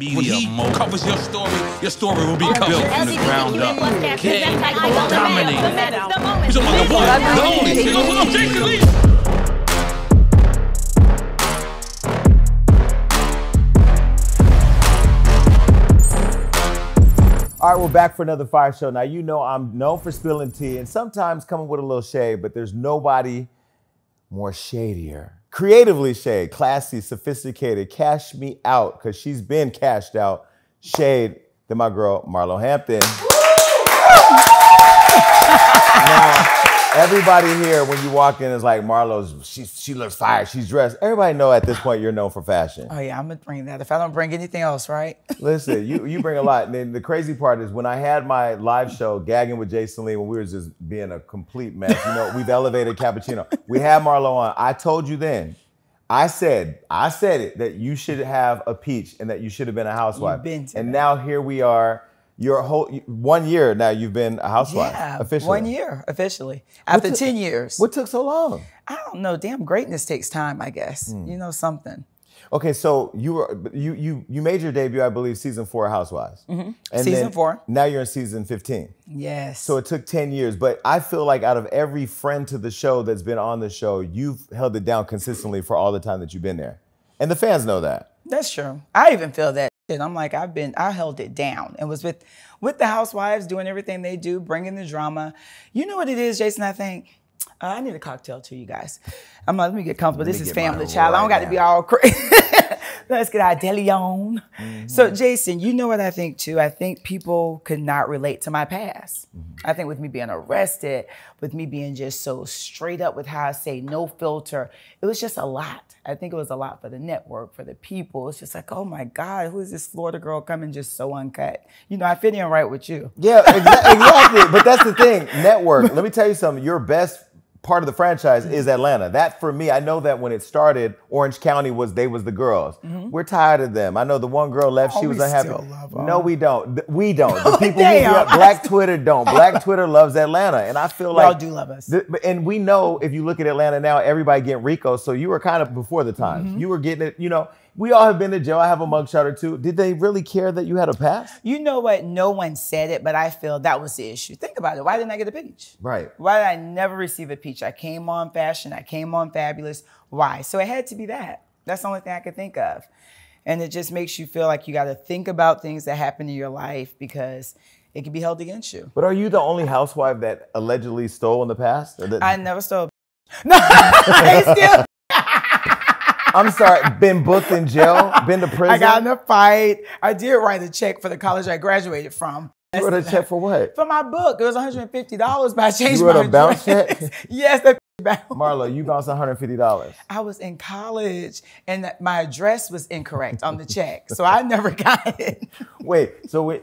When he covers your story will be built from the ground up. King, dominating. He's on the one, the only. He's on Jason Lee. All right, we're back for another fire show. Now, you know I'm known for spilling tea and sometimes coming with a little shade, but there's nobody more shadier. Creatively shade, classy, sophisticated, cash me out, because she's been cashed out, shade than my girl, Marlo Hampton. Now, everybody here, when you walk in, is like, Marlo's, she looks tired, she's dressed. Everybody know at this point you're known for fashion. Oh yeah, I'm gonna bring that. If I don't bring anything else, right? Listen, you bring a lot. And then the crazy part is when I had my live show, Gagging with Jason Lee, when we were just being a complete mess, you know, we've elevated Cappuccino. We had Marlo on. I told you then, I said it, that you should have a peach and that you should have been a housewife. You've been to and that. Now here we are. Your whole 1 year now you've been a housewife, yeah, officially. 1 year officially after 10 years. What took so long? I don't know. Damn, greatness takes time, I guess. You know something. Okay, so you were you made your debut, I believe, season 4 of Housewives. Mm-hmm. And season 4. Now you're in season 15. Yes. So it took 10 years, but I feel like out of every friend to the show that's been on the show, you've held it down consistently for all the time that you've been there, and the fans know that. That's true. I even feel that. And I'm like, I held it down and was with the housewives doing everything they do, bringing the drama. You know what it is, Jason, I think? I need a cocktail too, you guys. I'm like, let me get comfortable. This is family, child. Right, I don't got to be all crazy. Let's get our DeLeón. So, Jason, you know what I think too? I think people could not relate to my past. I think with me being arrested, with me being just so straight up with how I say, no filter, it was just a lot. I think it was a lot for the network, for the people. It's just like, oh my God, who is this Florida girl coming just so uncut? You know, I fit in right with you. Yeah, exactly. But that's the thing, network. Let me tell you something. Your best part of the franchise is Atlanta. That for me, I know that when it started, Orange County was the girls. We're tired of them. I know the one girl left, she was unhappy. Still love them. No, we don't. We don't. The people we love, Black Twitter don't. Black Twitter loves Atlanta. And I feel like y'all do love us. And we know if you look at Atlanta now, everybody getting RICO. So you were kind of before the times. You were getting it, you know. We all have been to jail. I have a mugshot or two. Did they really care that you had a past? You know what? No one said it, but I feel that was the issue. Think about it. Why didn't I get a peach? Right. Why did I never receive a peach? I came on fashion. I came on fabulous. Why? So it had to be that. That's the only thing I could think of. And it just makes you feel like you got to think about things that happen in your life because it can be held against you. But are you the only housewife that allegedly stole in the past? Or I never stole. No, I still. I'm sorry, been booked in jail, been to prison. I got in a fight. I did write a check for the college I graduated from. You wrote a check for what? For my book. It was $150, but I changed my address. You wrote a bounce check? Yes, that bounce. Marlo, you bounced $150. I was in college, and my address was incorrect on the check, so I never got it. Wait, so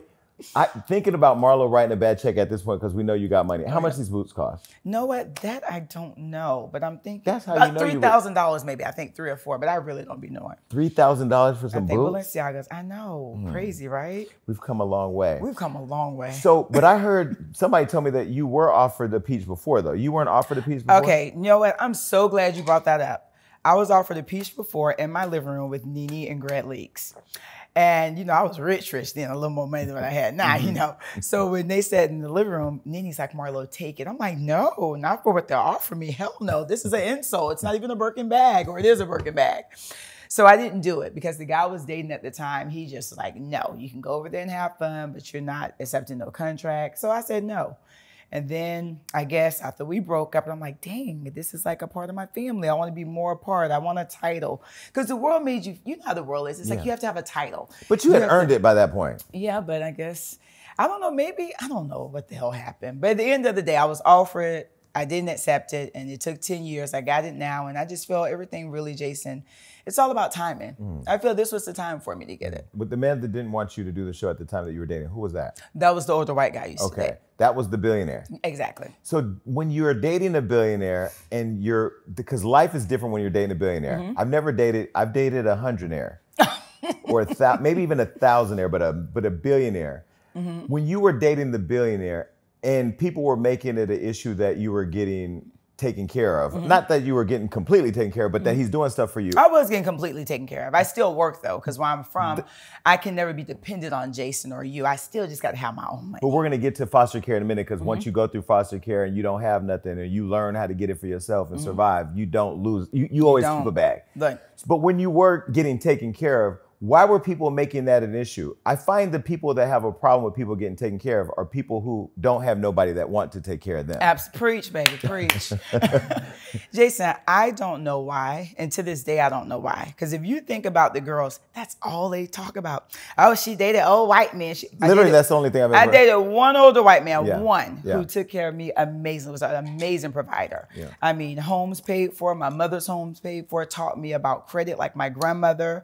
I'm thinking about Marlo writing a bad check at this point because we know you got money. How much these boots cost? Know what? That I don't know, but I'm thinking that's how you know $3,000 maybe. I think 3 or 4, but I really don't be knowing. $3,000 for some boots? Balenciagas. I know, crazy, right? We've come a long way. We've come a long way. So, but I heard somebody tell me that you were offered the peach before, though. You weren't offered a peach before. Okay, you know what? I'm so glad you brought that up. I was offered a peach before in my living room with NeNe and Grant Leakes. And, you know, I was rich then, a little more money than what I had now, you know. So when they said in the living room, NeNe's like, Marlo, take it. I'm like, no, not for what they're offering me. Hell no, this is an insult. It's not even a Birkin bag, or it is a Birkin bag. So I didn't do it because the guy I was dating at the time, he just was like, no, you can go over there and have fun, but you're not accepting no contract. So I said no. And then I guess after we broke up, and I'm like, dang, this is like a part of my family. I want to be more a part. I want a title. Because the world made you, you know how the world is. It's like you have to have a title. But you had earned it by that point. Yeah, but I guess, I don't know, maybe, I don't know what the hell happened. But at the end of the day, I was offered, I didn't accept it, and it took 10 years. I got it now, and I just feel everything really, Jason, it's all about timing. I feel this was the time for me to get it. But the man that didn't want you to do the show at the time that you were dating, who was that? That was the older white guy you said. Okay, that was the billionaire. Exactly. So when you're dating a billionaire and you're, because life is different when you're dating a billionaire. I've never dated, I've dated a hundredaire or maybe even a thousandaire, but a billionaire. When you were dating the billionaire and people were making it an issue that you were getting taken care of. Mm-hmm. Not that you were getting completely taken care of, but that he's doing stuff for you. I was getting completely taken care of. I still work though, because where I'm from, I can never be dependent on Jason or you. I still just got to have my own money. But we're gonna get to foster care in a minute, because once you go through foster care and you don't have nothing and you learn how to get it for yourself and survive, you don't lose, you always keep a bag. But when you were getting taken care of, why were people making that an issue? I find the people that have a problem with people getting taken care of are people who don't have nobody that want to take care of them. Preach, baby, preach. Jason, I don't know why, and to this day, I don't know why. Because if you think about the girls, that's all they talk about. Oh, she dated old white men. Literally, that's the only thing I've ever heard. I dated one older white man, one who took care of me amazingly, was an amazing provider. Yeah. I mean, homes paid for, my mother's homes paid for, taught me about credit like my grandmother.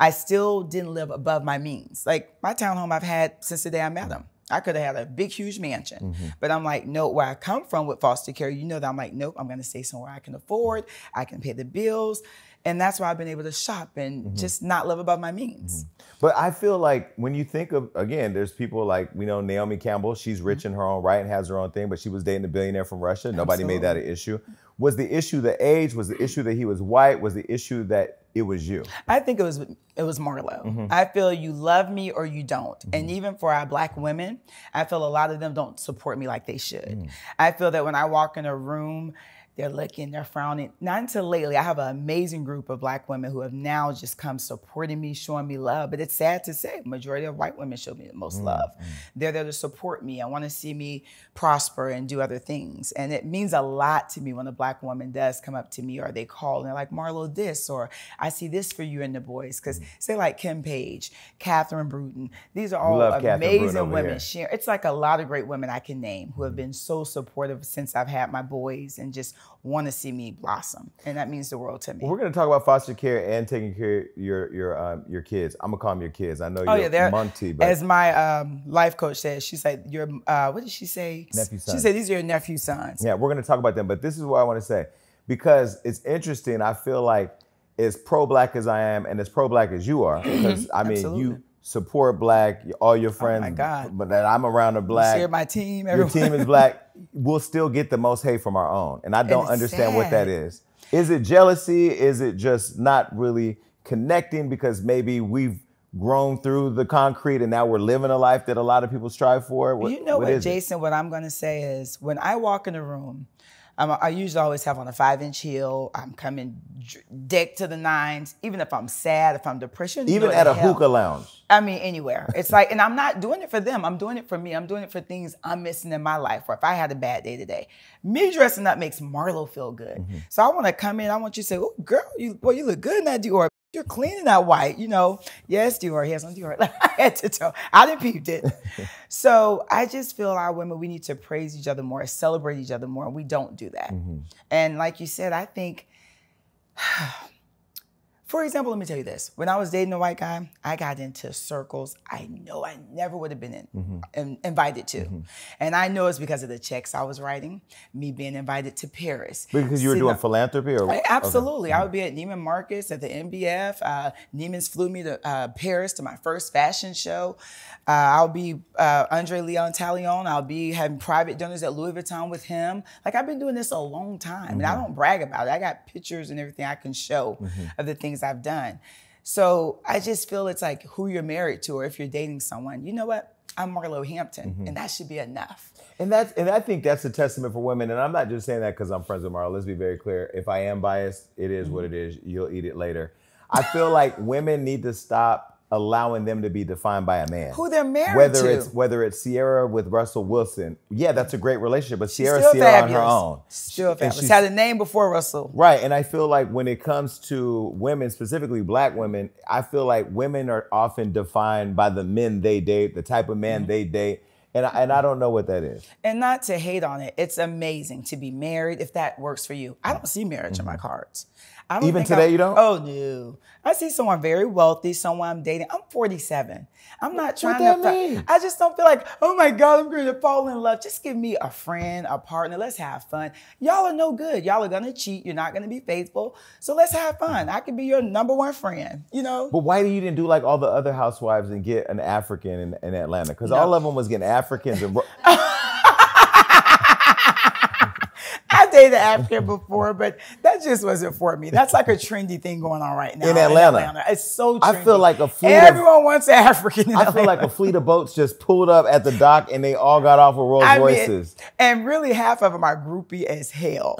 I still didn't live above my means. Like, my townhome I've had since the day I met him. I could have had a big, huge mansion. But I'm like, no, where I come from with foster care, you know that I'm like, nope, I'm gonna stay somewhere I can afford, I can pay the bills. And that's why I've been able to shop and just not live above my means. But I feel like when you think of, again, there's people like, we know Naomi Campbell, she's rich in her own right and has her own thing, but she was dating a billionaire from Russia. Nobody made that an issue. Was the issue the age? Was the issue that he was white? Was the issue that it was you? I think it was Marlo. I feel you love me or you don't. And even for our black women, I feel a lot of them don't support me like they should. I feel that when I walk in a room, they're looking, they're frowning. Not until lately, I have an amazing group of black women who have now just come supporting me, showing me love. But it's sad to say, majority of white women show me the most love. They're there to support me. I want to see me prosper and do other things. And it means a lot to me when a black woman does come up to me or they call and they're like, Marlo, this, or I see this for you and the boys. Because say like Kim Page, Catherine Bruton, these are all amazing women. It's like a lot of great women I can name who have been so supportive since I've had my boys and just want to see me blossom, and that means the world to me. Well, we're going to talk about foster care and taking care of your kids. I'm gonna call them your kids. I know you're Monty, but as my life coach says, she said, "Your what did she say? Nephew sons." She said, "These are your nephew sons." Yeah, we're going to talk about them, but this is what I want to say because it's interesting. I feel like as pro-black as I am, and as pro-black as you are, because I mean you support black, all your friends, but that I'm around are black. You share my team, everyone. Your team is black. We'll still get the most hate from our own. And I don't understand what that is. Is it jealousy? Is it just not really connecting because maybe we've grown through the concrete and now we're living a life that a lot of people strive for? You know what, Jason, what I'm going to say is when I walk in a room, I usually always have on a 5-inch heel. I'm coming decked to the nines, even if I'm sad, if I'm depressed. Even at a hookah lounge. I mean, anywhere. It's like, and I'm not doing it for them. I'm doing it for me. I'm doing it for things I'm missing in my life, or if I had a bad day today. Me dressing up makes Marlo feel good. So I want to come in. I want you to say, oh, girl, you look good in that Dior. You're cleaning that white, you know. Yes, Dior, he has on Dior. I had to tell. I done peeped it. So I just feel our women, we need to praise each other more, celebrate each other more, and we don't do that. And like you said, I think, for example, let me tell you this. When I was dating a white guy, I got into circles I know I never would have been in, invited to. And I know it's because of the checks I was writing, me being invited to Paris. Because you were doing philanthropy? Absolutely. I would be at Neiman Marcus, at the MBF. Neiman's flew me to Paris to my first fashion show. I'll be Andre Leon Talion. I'll be having private dinners at Louis Vuitton with him. Like, I've been doing this a long time, and I don't brag about it. I got pictures and everything I can show of the things I've done. So I just feel it's like who you're married to, or if you're dating someone, you know what? I'm Marlo Hampton, and that should be enough. And I think that's a testament for women. And I'm not just saying that because I'm friends with Marlo. Let's be very clear. If I am biased, it is what it is. You'll eat it later. I feel like women need to stop allowing them to be defined by a man. Who they're married to. Whether it's Sierra with Russell Wilson. Yeah, that's a great relationship, but Sierra's Sierra on her own. Still fabulous. She had a name before Russell. Right, and I feel like when it comes to women, specifically black women, I feel like women are often defined by the men they date, the type of man they date. And I don't know what that is. And not to hate on it, it's amazing to be married if that works for you. I don't see marriage in my cards. I don't you don't? Oh, no. I see someone very wealthy, someone I'm dating. I'm 47. I'm not trying to... I just don't feel like, oh my God, I'm going to fall in love. Just give me a friend, a partner. Let's have fun. Y'all are no good. Y'all are going to cheat. You're not going to be faithful. So let's have fun. I could be your #1 friend, you know? But why didn't do like all the other housewives and get an African in Atlanta? Because all of them was getting Africans and... I I dated African before, but that just wasn't for me. That's like a trendy thing going on right now. In Atlanta. It's so trendy. I feel like a fleet of boats just pulled up at the dock and they all got off with Rolls Royces. And really half of them are groupie as hell.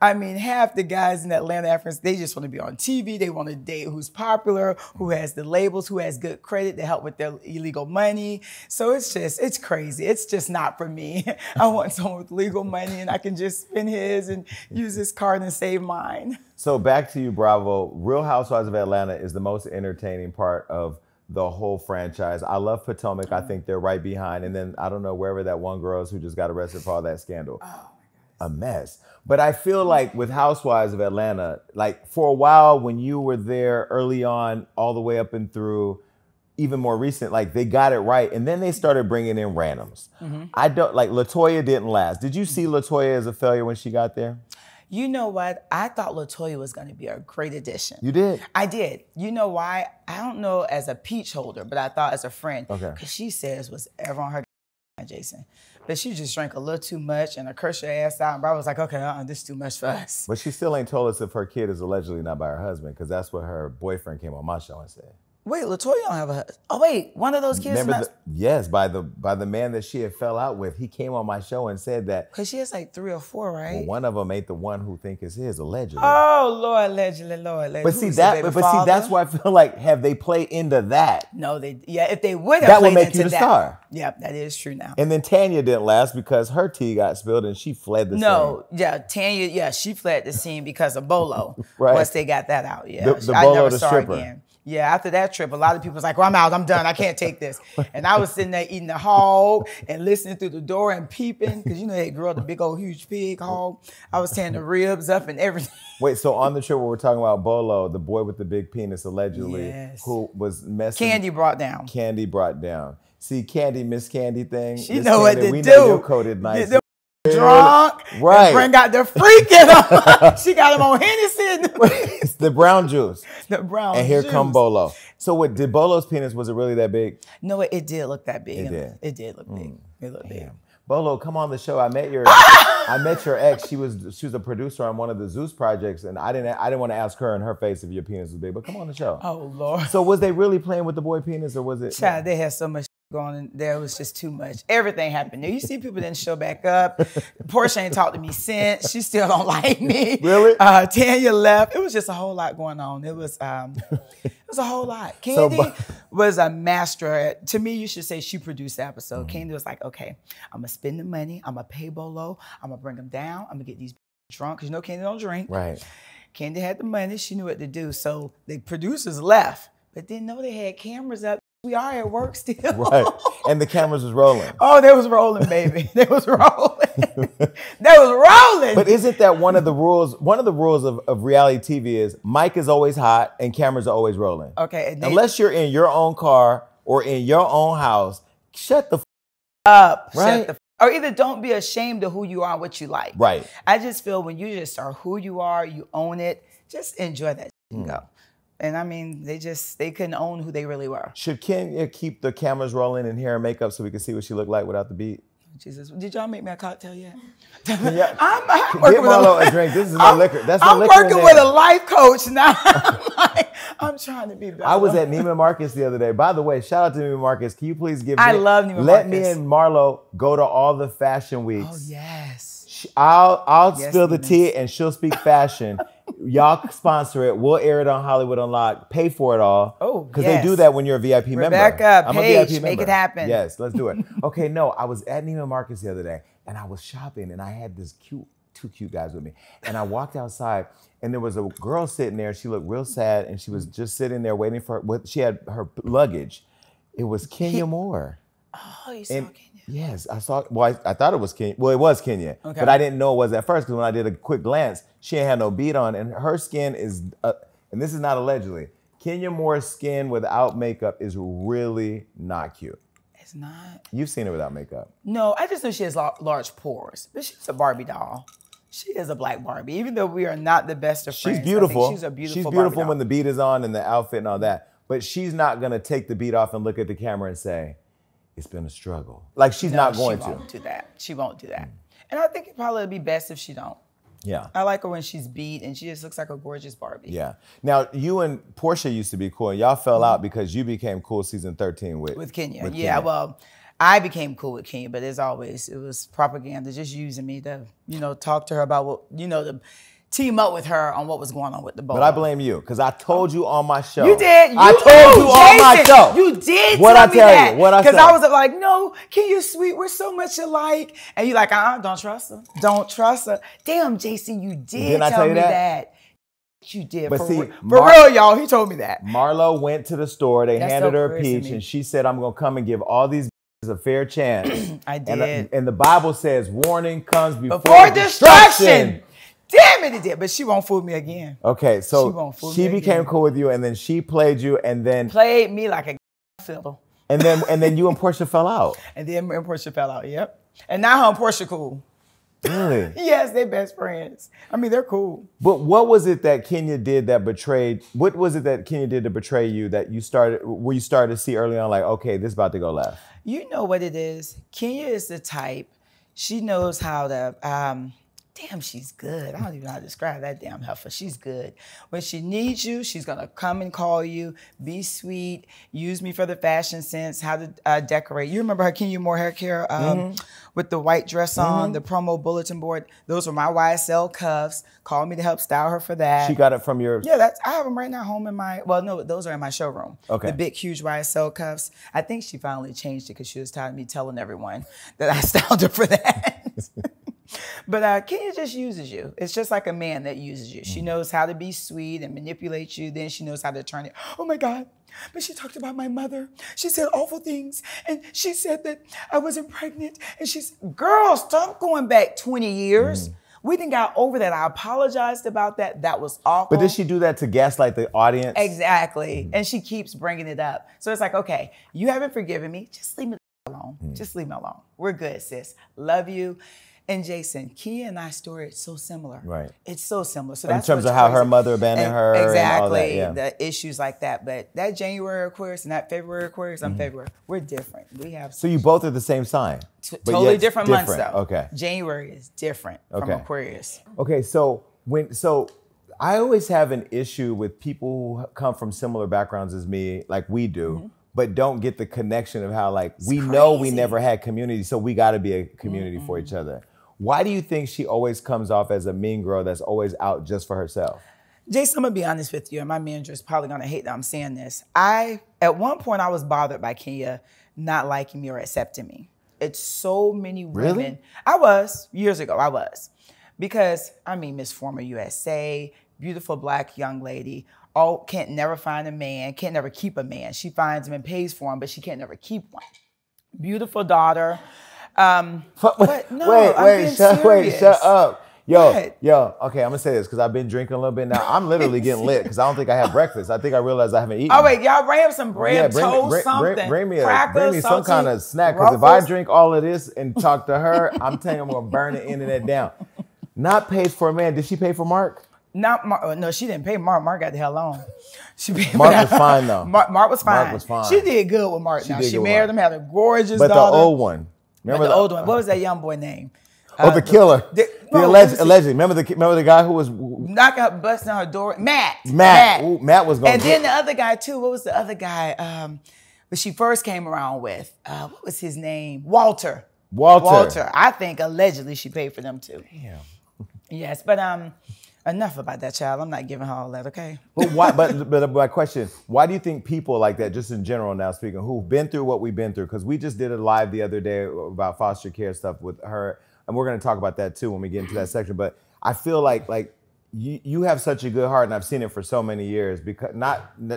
I mean, half the guys in Atlanta, Africans, they just want to be on TV. They want to date who's popular, who has the labels, who has good credit to help with their illegal money. So it's crazy. It's just not for me. I want someone with legal money and I can just spend his and use his card and save mine. So back to you, Bravo. Real Housewives of Atlanta is the most entertaining part of the whole franchise. I love Potomac. I think they're right behind. And then I don't know wherever that one girl is who just got arrested for all that scandal. Oh, a mess. But I feel like with Housewives of Atlanta, like for a while when you were there early on, all the way up and through, even more recent, like they got it right. And then they started bringing in randoms. I don't, like LaToya didn't last. Did you see LaToya as a failure when she got there? You know what? I thought LaToya was going to be a great addition. You did? I did. You know why? I don't know as a peach holder, but I thought as a friend. Okay. Because she says what's ever on her Jason. But she just drank a little too much and I cursed her ass out. And Bravo was like, okay, this is too much for us. But she still ain't told us if her kid is allegedly not by her husband, because that's what her boyfriend came on my show and said. Wait, LaToya don't have a husband. Oh wait, one of those kids. Remember yes, by the man that she had fell out with. He came on my show and said that. Cause she has like 3 or 4, right? Well, one of them ain't the one who think is his, allegedly. Oh Lord, allegedly, Lord, allegedly. But see that, but see that's why I feel like have they played into that? No, they if they would have played into that, that would make you the star. Yep, that is true now. And then Tanya didn't last because her tea got spilled and she fled the scene. No, yeah, Tanya, yeah, she fled the scene because of Bolo. Right. Once they got that out, yeah, the Bolo, I never saw her again. Yeah, after that trip, a lot of people was like, well, I'm out, I'm done, I can't take this. And I was sitting there eating the hog and listening through the door and peeping, because you know that girl, the big old huge pig hog. I was tearing the ribs up and everything. Wait, so on the trip where we're talking about Bolo, the boy with the big penis, allegedly, yes, who was messing. Kandi brought down. Kandi brought down. See, Kandi, Miss Kandi thing. She know what to do. You're coded nice. Drunk, right? And bring out the freak in her. She got him on Hennessy. It's the brown juice. The brown juice. And here come Bolo. So what, did Bolo's penis, was it really that big? No, it did look that big. It did look big. It looked big. Bolo, come on the show. I met your ex. She was a producer on one of the Zeus projects, and I didn't want to ask her in her face if your penis was big, but come on the show. Oh Lord. So was they really playing with the boy penis, or was it? Child, they had so much going in there, it was just too much. Everything happened there. You see people didn't show back up. Porsha ain't talked to me since. She still don't like me. Really? Tanya left. It was just a whole lot going on. It was a whole lot. Kandi was a master at, to me, you should say she produced the episode. Kandi was like, okay, I'm gonna spend the money, I'm gonna pay Bolo, I'm gonna bring him down, I'm gonna get these drunk, because you know Kandi don't drink. Right. Kandi had the money, she knew what to do. So the producers left, but didn't know they had cameras up. We are at work still. Right. And the cameras was rolling. Oh, they was rolling, baby. They was rolling. They was rolling. But isn't that one of the rules of reality TV is mic is always hot and cameras are always rolling. Okay. And unless you're in your own car or in your own house, shut the f up. Right? Shut the f or either don't be ashamed of who you are and what you like. Right. I just feel when you just are who you are, you own it, just enjoy that and go. And I mean, they couldn't own who they really were. Should Kenya keep the cameras rolling and hair and makeup so we could see what she looked like without the beat? Jesus, did y'all make me a cocktail yet? Yeah. I'm working with a drink. This is my liquor. That's my liquor. I'm working with a life coach now. I'm trying to be better. I was at Neiman Marcus the other day. By the way, shout out to Neiman Marcus. Can you please give me? I love Neiman Marcus. Let me and Marlo go to all the fashion weeks. Oh yes. I'll spill the tea and she'll speak fashion. Y'all sponsor it. We'll air it on Hollywood Unlocked. Pay for it all. Oh, because yes, they do that when you're a VIP member. Rebecca, I'm Paige, a VIP member. Make it happen. Yes, let's do it. Okay, no, I was at Neiman Marcus the other day, and I was shopping, and I had this two cute guys with me. And I walked outside, and there was a girl sitting there. She looked real sad, and she was just sitting there waiting for her. She had her luggage. It was Kenya Moore. Oh, you saw Kenya. Yes, I saw. Well, I thought it was Kenya. Well, it was Kenya, okay, but I didn't know it was at first because when I did a quick glance, she ain't had no bead on, and her skin is, and this is not allegedly, Kenya Moore's skin without makeup is really not cute. It's not. You've seen her without makeup. No, I just know she has large pores, but she's a Barbie doll. She is a black Barbie, even though we are not the best of friends. She's beautiful. I think she's a beautiful Barbie doll. She's beautiful when the bead is on and the outfit and all that, but she's not gonna take the bead off and look at the camera and say, it's been a struggle. Like she's not going to. She won't do that. She won't do that. And I think it probably would be best if she don't. Yeah. I like her when she's beat and she just looks like a gorgeous Barbie. Yeah. Now, you and Porsha used to be cool. Y'all fell out because you became cool season 13 with Kenya. With Kenya. Well, I became cool with Kenya, but as always, it was propaganda, just using me to, you know, talk to her about what, you know, the... team up with her on what was going on with the Bolo. But I blame you, because I told you on my show. You did. You I told you, Jason, on my show. You did what tell I me tell that. You, what I said. Because I was like, no, Kenya, sweet, we're so much alike. And you're like, don't trust her. Don't trust her. Damn, Jason, you did tell me that. You did. But for see, real, y'all, he told me that. Marlo went to the store. They handed her a peach, and she said, I'm going to come and give all these a fair chance. I did. And the Bible says, warning comes before destruction. Damn it, it did. But she won't fool me again. Okay, so she became cool with you, and then she played you, and then... played me like a fiddle. And then you and Porsha fell out. And then me and Porsha fell out, yep. And now her and Porsha cool. Really? Yes, they're best friends. I mean, they're cool. But what was it that Kenya did that betrayed... what was it that Kenya did to betray you that you started... where you started to see early on, like, okay, this is about to go left? You know what it is. Kenya is the type. She knows how to... damn, she's good. I don't even know how to describe that damn heifer. She's good. When she needs you, she's going to come and call you, be sweet, use me for the fashion sense, how to decorate. You remember her Kenya Moore hair care with the white dress on, the promo bulletin board. Those were my YSL cuffs. Called me to help style her for that. She got it from your... yeah, that's, I have them right now home in my... well, no, those are in my showroom. Okay. The big, huge YSL cuffs. I think she finally changed it because she was tired of me telling everyone that I styled her for that. But Kenya just uses you. It's just like a man that uses you. She knows how to be sweet and manipulate you. Then she knows how to turn it. Oh my God, but she talked about my mother. She said awful things. And she said that I wasn't pregnant. And she's, girl, stop going back 20 years. We didn't got over that. I apologized about that. That was awful. But did she do that to gaslight the audience? Exactly. And she keeps bringing it up. So it's like, okay, you haven't forgiven me. Just leave me alone. Just leave me alone. We're good, sis. Love you. And Jason, Kenya and I story is so similar. Right. It's so similar. So that's in terms of how her mother abandoned her. Exactly. And all that, the issues like that. But that January Aquarius and that February Aquarius, I'm February. We're different. We have. So you both are the same sign. Totally different months though. Okay. January is different from Aquarius. Okay. So I always have an issue with people who come from similar backgrounds as me, like we do. But don't get the connection of how, like, it's crazy. Know we never had community, so we got to be a community for each other. Why do you think she always comes off as a mean girl that's always out just for herself? Jason, I'm going to be honest with you, and my manager is probably going to hate that I'm saying this. At one point, I was bothered by Kenya not liking me or accepting me. It's so many women. Really? I was. Years ago, I was. Because, I mean, Miss Former USA, beautiful black young lady, can't never find a man, can't never keep a man. She finds him and pays for him, but she can't never keep one. Beautiful daughter. Wait, shut up. Yo, okay, I'm gonna say this because I've been drinking a little bit now. I'm literally getting lit because I don't think I had breakfast. I think I realized I haven't eaten. Oh wait, y'all bring up some bread, toast, something. Bring me some kind of snack because if I drink all of this and talk to her, I'm telling you, I'm gonna burn the end of that down. Not paid for a man. Did she pay for Mark? No, she didn't pay Mark. Mark got the hell on. Mark was fine though. Mark was fine. Mark was fine. She did good with Mark. She married him, had a gorgeous daughter. But the old one. Remember the old one. What was that young boy name? The killer. Allegedly. Remember the guy who was knocking up, busting her door. Matt. Ooh, Matt was going. And then the other guy too. What was the other guy? That she first came around with. What was his name? Walter. I think allegedly she paid for them too. Yeah. Yes, but enough about that, child. I'm not giving her all that, okay? But why? But my question: why do you think people like that, just in general, now speaking, who've been through what we've been through? Because we just did a live the other day about foster care stuff with her, and we're going to talk about that too when we get into that section. But I feel like you have such a good heart, and I've seen it for so many years. Because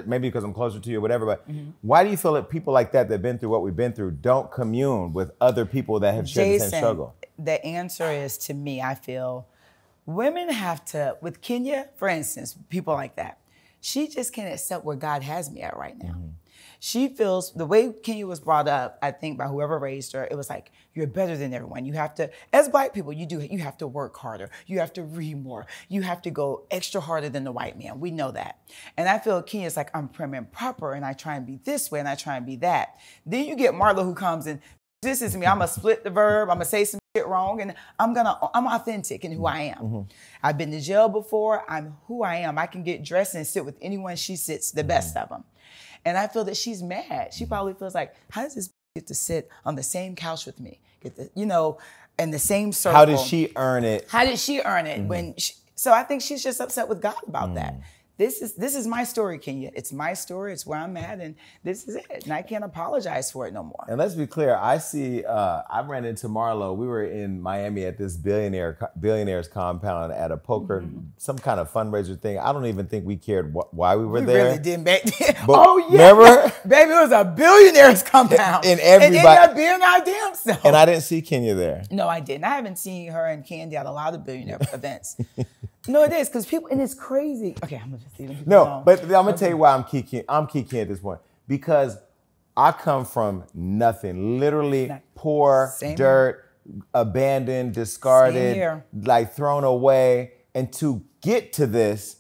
maybe because I'm closer to you, or whatever. But why do you feel that people like that been through what we've been through don't commune with other people that have shared the same struggle? The answer is, to me, I feel. Women have to, with Kenya, for instance, people like that, she just can't accept where God has me at right now. She feels, the way Kenya was brought up, I think by whoever raised her, it was like, you're better than everyone. You have to, as black people, you have to work harder. You have to read more. You have to go extra harder than the white man. We know that. And I feel Kenya's like, I'm prim and proper, and I try and be this way, and I try and be that. Then you get Marlo who comes and This is me. I'm gonna split the verb. I'm gonna say some shit wrong, and I'm authentic in who I am. Mm-hmm. I've been to jail before. I'm who I am. I can get dressed and sit with anyone she sits, the best of them. And I feel that she's mad. She probably feels like, how does this get to sit on the same couch with me? Get the, you know, in the same circle. How did she earn it? How did she earn it? Mm-hmm. So I think she's just upset with God about that. This is my story, Kenya. It's my story. It's where I'm at, and this is it. And I can't apologize for it no more. And let's be clear. I ran into Marlo. We were in Miami at this billionaire's compound at a poker, some kind of fundraiser thing. I don't even think we cared why we were there. We really didn't back then. Oh yeah, remember? Baby, it was a billionaire's compound, and everybody ended up being our damn self. And I didn't see Kenya there. No, I didn't. I haven't seen her and Kandi at a lot of billionaire events. No, it is, because people, and it's crazy. Okay, I'm gonna just leave them. No, but I'm gonna tell you why I'm kicking. I'm kicking at this point because I come from nothing, literally poor, dirt, abandoned, discarded, like thrown away. And to get to this,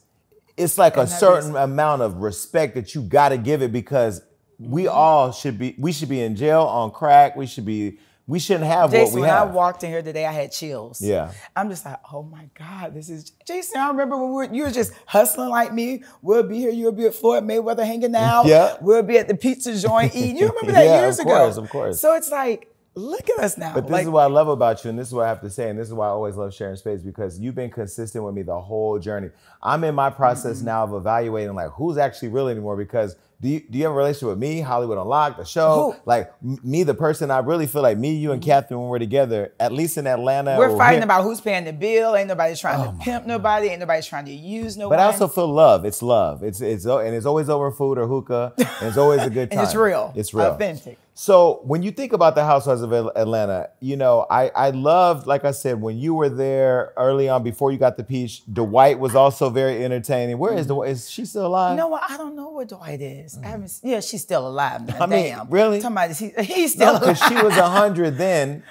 it's like a certain amount of respect that you gotta give it, because we all should be. We should be in jail on crack. We should be. We shouldn't have Jason, what we have. When I walked in here today, I had chills. Yeah. I'm just like, oh my God, this is... Jason, I remember when you were just hustling like me. We'll be here, you'll be at Floyd Mayweather hanging out. Yeah. We'll be at the pizza joint eating. You remember that years ago? Of course. So it's like, look at us now. But this is what I love about you, and this is what I have to say, and this is why I always love sharing space, because you've been consistent with me the whole journey. I'm in my process now of evaluating, like, who's actually real anymore, because... Do you have a relationship with me, Hollywood Unlocked, the show? Who? Like me, the person, I really feel like me, you, and Catherine, when we're together, at least in Atlanta. We're fighting about who's paying the bill. Ain't nobody trying to pimp nobody. Ain't nobody trying to use nobody. But I also feel love. It's love. And it's always over food or hookah. And it's always a good time. And it's real. It's real. Authentic. So when you think about the Housewives of Atlanta, you know, I loved, like I said, when you were there early on, before you got the peach, Dwight was also very entertaining. Where is Dwight? Is she still alive? No, I don't know where Dwight is. I haven't, yeah, she's still alive, man. I mean, really? Somebody, he's still alive. Because she was 100 then.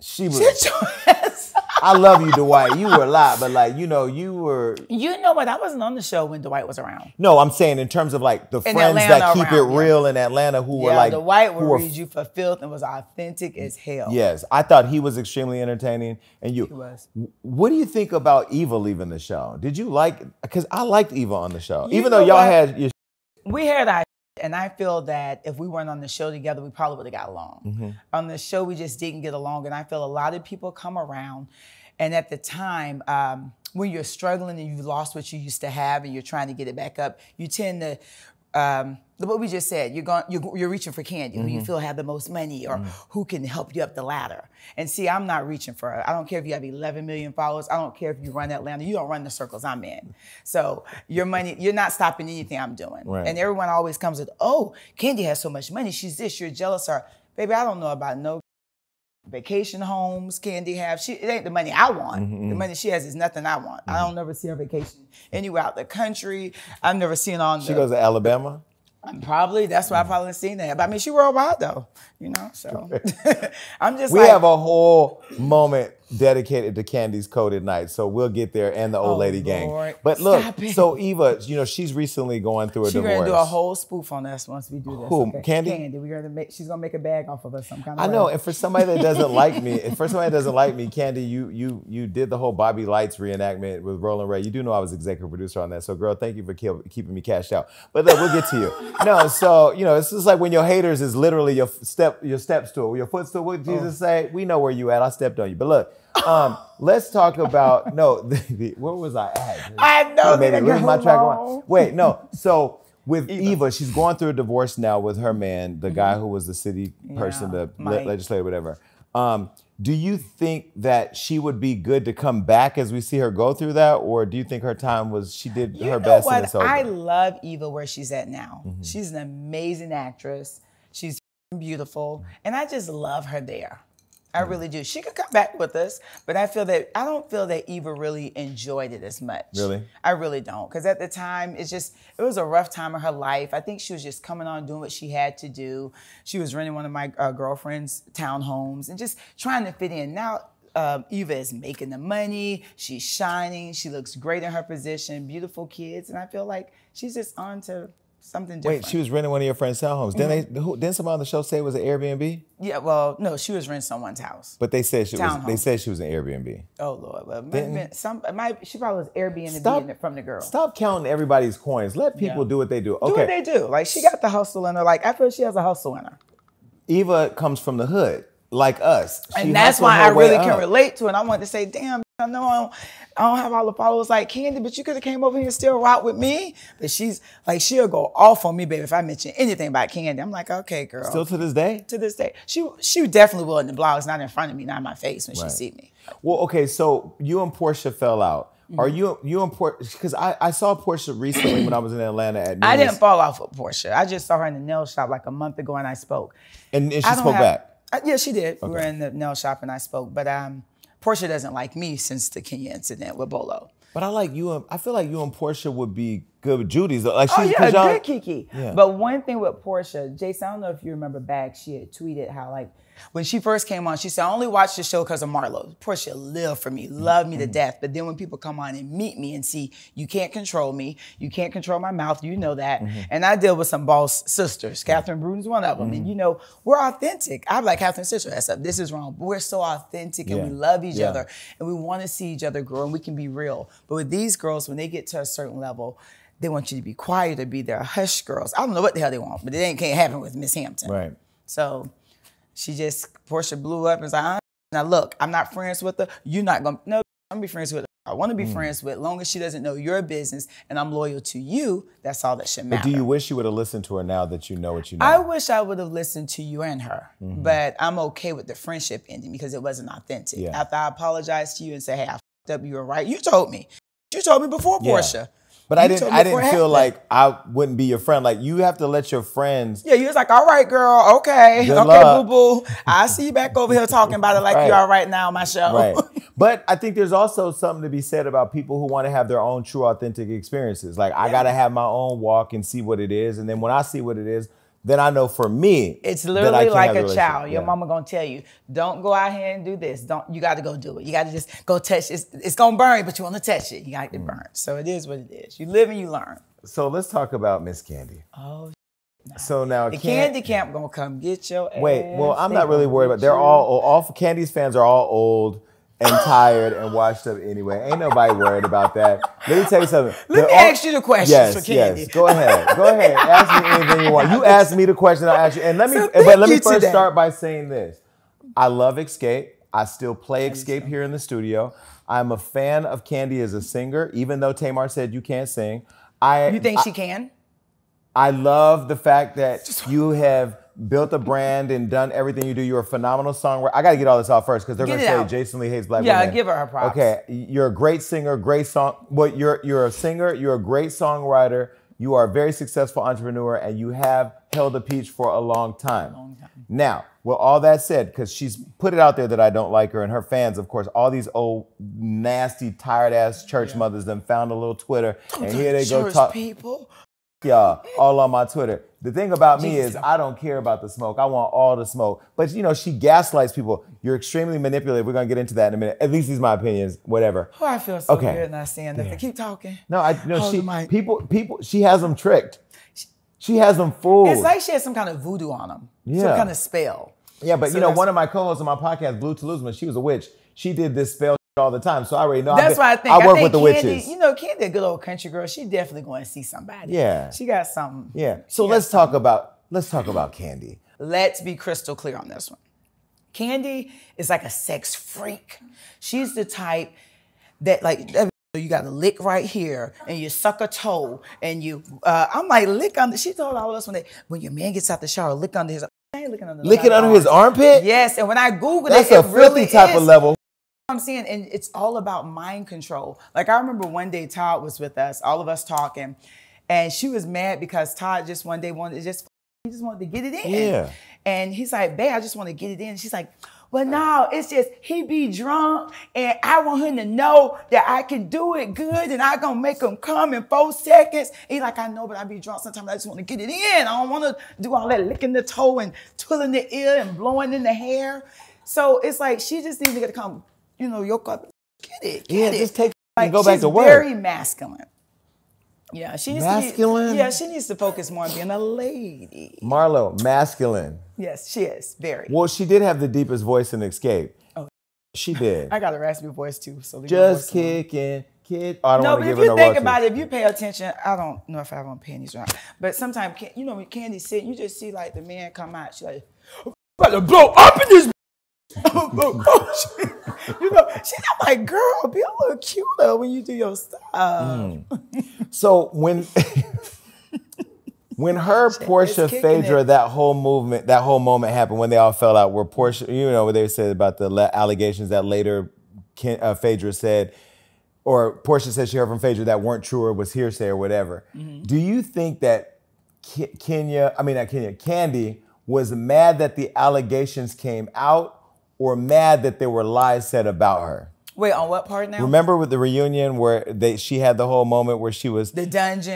She was. Shit your ass. I love you, Dwight. You were a lot, but like, you know, you were. You know what? I wasn't on the show when Dwight was around. No, I'm saying in terms of like the friends that keep it real in Atlanta, who were like. Dwight would read you for filth and was authentic as hell. Yes, I thought he was extremely entertaining. And you. He was. What do you think about Eva leaving the show? Did you like, because I liked Eva on the show, even though y'all had your. We had our. And I feel that if we weren't on the show together, we probably would have got along. On the show, we just didn't get along. And I feel a lot of people come around. And at the time, when you're struggling and you've lost what you used to have and you're trying to get it back up, you tend to, what we just said, you're reaching for Kandi, who you feel have the most money or who can help you up the ladder. And see, I'm not reaching for her. I don't care if you have 11 million followers. I don't care if you run Atlanta. You don't run the circles I'm in. So your money, you're not stopping anything I'm doing. Right. And everyone always comes with, oh, Kandi has so much money. She's this, you're jealous of her. Baby, I don't know about no vacation homes Kandi have. It ain't the money I want. The money she has is nothing I want. I don't never see her vacation anywhere out the country. I've never seen on the... She goes to Alabama? Probably, that's why I probably seen that. But I mean, she worldwide though, you know, so. I'm just We have a whole moment dedicated to Kandi's Coded Night, so we'll get there, and the old lady gang. But look, so Eva, you know, she's recently going through a divorce. She's gonna do a whole spoof on us once we do this. Who, okay? Kandi? Kandi, she's gonna make a bag off of us some kind of way. I know, and for somebody that doesn't like me, Kandi, you did the whole Bobby Lights reenactment with Roland Ray. You do know I was executive producer on that, so girl, thank you for keeping me cashed out. But look, we'll get to you. No, so, you know, it's just like when your haters is literally your stepstool, your footstool. What did Jesus say? We know where you at, I stepped on you. But look, let's talk about, where was I at? I know. Maybe where's my track going? Wait, no. So with Eva, she's going through a divorce now with her man, the guy who was the city person, the legislator, whatever. Do you think that she would be good to come back as we see her go through that? Or do you think her time was, she did her best and it's over? I love Eva where she's at now. She's an amazing actress. She's beautiful. And I just love her there. I really do. She could come back with us, but I feel that I don't feel that Eva really enjoyed it as much. Really? I really don't. Because at the time, it was a rough time in her life. I think she was just coming on doing what she had to do. She was renting one of my girlfriend's townhomes and just trying to fit in. Now, Eva is making the money. She's shining. She looks great in her position. Beautiful kids. And I feel like she's just on to something different. Wait, she was renting one of your friends' townhomes. Mm-hmm. Didn't someone on the show say it was an Airbnb? Yeah, well, no, she was renting someone's house. But they said she was. They said she was an Airbnb. Oh Lord, well, she probably was Airbnb from the girl. Stop counting everybody's coins. Let people do what they do. Okay. Do what they do. Like she got the hustle in her. Like I feel she has a hustle in her. Eva comes from the hood, like us, and that's why I really can relate to it. I want to say, damn. I know I don't have all the followers like Kandi, but you could have came over here and still rock with me. But she's like, she'll go off on me, baby, if I mention anything about Kandi. I'm like, okay, girl. Still to this day? To this day. She definitely will in the blogs, not in front of me, not in my face when she see me. Well, okay, so you and Porsha fell out. Mm-hmm. Are you and Porsha, because I saw Porsha recently when I was in Atlanta at NeNe's. I didn't fall off with Porsha. I just saw her in the nail shop like a month ago and I spoke. And she spoke back? Yeah, she did. Okay. We were in the nail shop and I spoke, but Porsha doesn't like me since the Kenya incident with Bolo. But I like you. I feel like you and Porsha would be good with Judy's. Like she's good Kiki. Yeah. But one thing with Porsha, Jason, I don't know if you remember back, she had tweeted how like, when she first came on, she said, I only watched the show because of Marlo. Porsha lived for me, loved me to death. But then when people come on and meet me and see, you can't control me, you can't control my mouth, you know that. And I deal with some boss sisters. Catherine Bruton's one of them. And you know, we're authentic. I'm like Catherine's sister. I said, this is wrong. But we're so authentic and we love each other. And we want to see each other grow and we can be real. But with these girls, when they get to a certain level, they want you to be quiet or be their hush girls. I don't know what the hell they want, but it ain't can't happen with Miss Hampton. Right. So... She just, Porsha blew up and was like, now look, I'm not friends with her. You're not going to, no, I'm going to be friends with her. I want to be friends with, long as she doesn't know your business and I'm loyal to you, that's all that should matter. But do you wish you would have listened to her now that you know what you know? I wish I would have listened to you and her, but I'm okay with the friendship ending because it wasn't authentic. Yeah. After I apologized to you and said, hey, I fucked up, you were right. You told me before, Porsha. But I didn't feel like I wouldn't be your friend. Like you have to let your friends. Yeah, you was like, all right, girl, okay, boo boo. I see you back over here talking about it like you are right now on my show. Right. But I think there's also something to be said about people who want to have their own true, authentic experiences. Like I gotta have my own walk and see what it is, and then when I see what it is, then I know for me. It's literally like a child. Your mama gonna tell you, don't go out here and do this. You gotta go do it. You gotta just go touch it. It's gonna burn, but you wanna touch it. You gotta get burned. So it is what it is. You live and you learn. So let's talk about Miss Kandi. Oh, nah. So now the Kandi camp gonna come get your ass. Wait, well, I'm not really worried about it. They're all Kandi's fans are all old and tired and washed up anyway. Ain't nobody worried about that. Let me tell you something. Let me ask you the questions for Kandi. Yes, go ahead. Go ahead. Ask me anything you want. You ask me the question, I'll ask you. And let me first start by saying this. I love Xscape. I still play Xscape here in the studio. I'm a fan of Kandi as a singer, even though Tamar said you can't sing. You think she can? I love the fact that you have built a brand and done everything you do. You're a phenomenal songwriter. I got to get all this out first because they're going to say Jason Lee hates black women. Yeah, give her her props. Okay, you're a great singer, great song. Well, you're a singer, you're a great songwriter, you are a very successful entrepreneur, and you have held the peach for a long time. Now, with all that said, because she's put it out there that I don't like her and her fans, of course, all these old, nasty, tired-ass church mothers then found a little Twitter, and here they go talk. People. Y'all, all on my Twitter. The thing about me is I don't care about the smoke. I want all the smoke. But, you know, she gaslights people. You're extremely manipulative. We're going to get into that in a minute. At least these are my opinions, whatever. Oh, I feel so weird not saying that. Keep talking. No, she has them tricked. She has them fooled. It's like she has some kind of voodoo on them. Yeah. Some kind of spell. Yeah, but, so you know, one of my co-hosts on my podcast, Blue Toulouse, she was a witch. She did this spell all the time, so I already know. That's why I think I work with the witches. You know, Kandi, a good old country girl. She definitely going to see somebody. Yeah, she got something. Yeah. So let's talk about Kandi. Let's be crystal clear on this one. Kandi is like a sex freak. She's the type that like. You got to lick right here, and you suck a toe, and you. I'm like lick under. She told all of us when your man gets out the shower, lick under his. I ain't looking under. Licking under his armpit. Yes, and when I Googled it, it really is. That's a filthy type of level. I'm saying, and it's all about mind control. Like I remember one day Todd was with us, all of us talking, and she was mad because Todd just one day wanted to get it in. Yeah. And he's like, babe, I just want to get it in. And she's like, well, no, it's just he be drunk and I want him to know that I can do it good and I gonna make him come in 4 seconds. He's like, I know, but I be drunk sometimes. I just want to get it in. I don't want to do all that licking the toe and twirling the ear and blowing in the hair. So it's like, she just needs to get to come. You know, your cup, get it. Just take it and go back to work. She's very masculine. Yeah, she needs masculine. She needs to focus more on being a lady. Marlo, masculine. Yes, she is very. Well, she did have the deepest voice in Xscape. Oh, she did. I got a raspy voice too. So just kicking, kid. Oh, I don't want to give her no. But if you think about it, if you pay attention, I don't know if I have on panties or not. But sometimes, you know, when Kandi's sitting, you just see like the man come out. She's like, I'm about to blow up in this. You know, she's not like, girl, be a little cuter when you do your stuff. So when her Porsha, Phaedra, that whole moment happened when they all fell out, where Porsha, you know, what they said about the allegations that later Phaedra said, or Porsha said she heard from Phaedra that weren't true or was hearsay or whatever. Do you think that Kandi was mad that the allegations came out, or mad that there were lies said about her? Wait, on what part now? Remember with the reunion where she had the whole moment where she was... The dungeon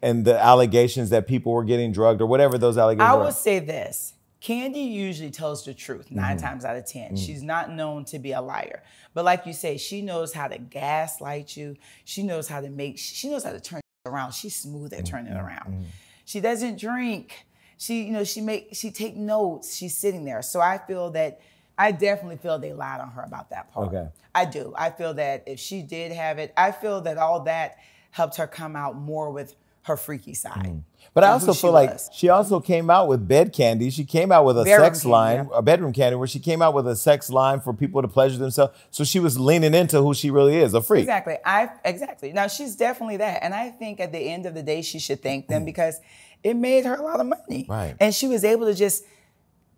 and the allegations that people were getting drugged or whatever those allegations were. I would say this. Kandi usually tells the truth 9 times out of 10. She's not known to be a liar. But like you say, she knows how to gaslight you. She knows how to she knows how to turn it around. She's smooth at turning it around. She doesn't drink. She, you know, she take notes. She's sitting there. So I feel that, I definitely feel they lied on her about that part. Okay. I do. I feel that if she did have it, I feel that all that helped her come out more with her freaky side. But I also feel like she also came out with bed candy. She came out with a sex line, a bedroom candy, where she came out with a sex line for people to pleasure themselves. So she was leaning into who she really is, a freak. Exactly. Exactly. Now, she's definitely that. And I think at the end of the day, she should thank them because it made her a lot of money. Right. And she was able to just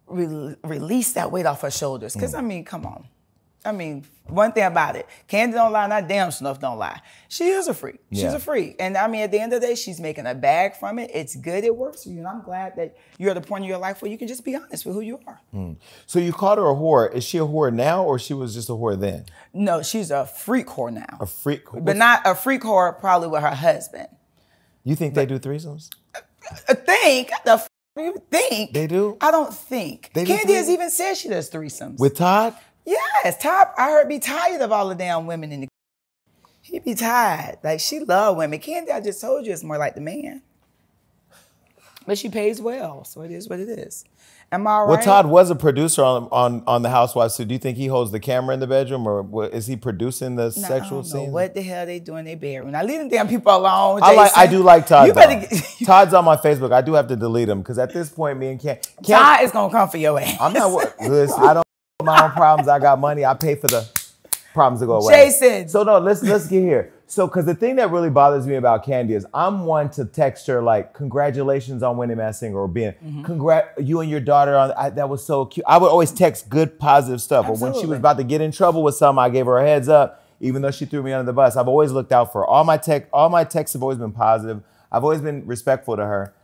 release that weight off her shoulders. Because, I mean, come on. I mean, one thing about it, Kandi don't lie, not damn Snuff don't lie. She is a freak. Yeah. She's a freak. And, I mean, at the end of the day, she's making a bag from it. It's good. It works for you. And I'm glad that you're at the point in your life where you can just be honest with who you are. So you called her a whore. Is she a whore now, or she was just a whore then? No, she's a freak whore now. A freak whore? But not a freak whore probably with her husband. You think they do threesomes? I think. The f you think? They do? I don't think. Kandi has even said she does threesomes. With Todd? Yes. Todd, I heard, be tired of all the damn women in the... He be tired. Like, she love women. Kandi, I just told you, it's more like the man. But she pays well, so it is what it is. Am I right? Well, Todd was a producer on The Housewives, so do you think he holds the camera in the bedroom, or is he producing the sexual scene? I don't know what the hell they do in their bedroom. I leave them damn people alone, Jason. I do like Todd. Todd's on my Facebook. I do have to delete him, because at this point, me and Todd is going to come for your ass. I'm not... Listen, I don't my own problems. I got money. I pay for the problems to go away. Jason. So, no, let's get here. So, because the thing that really bothers me about Kandi is I'm one to text her like, congratulations on winning Masked Singer, or being, you and your daughter, that was so cute. I would always text good, positive stuff. But when she was about to get in trouble with something, I gave her a heads up, even though she threw me under the bus. I've always looked out for her. All my texts have always been positive. I've always been respectful to her.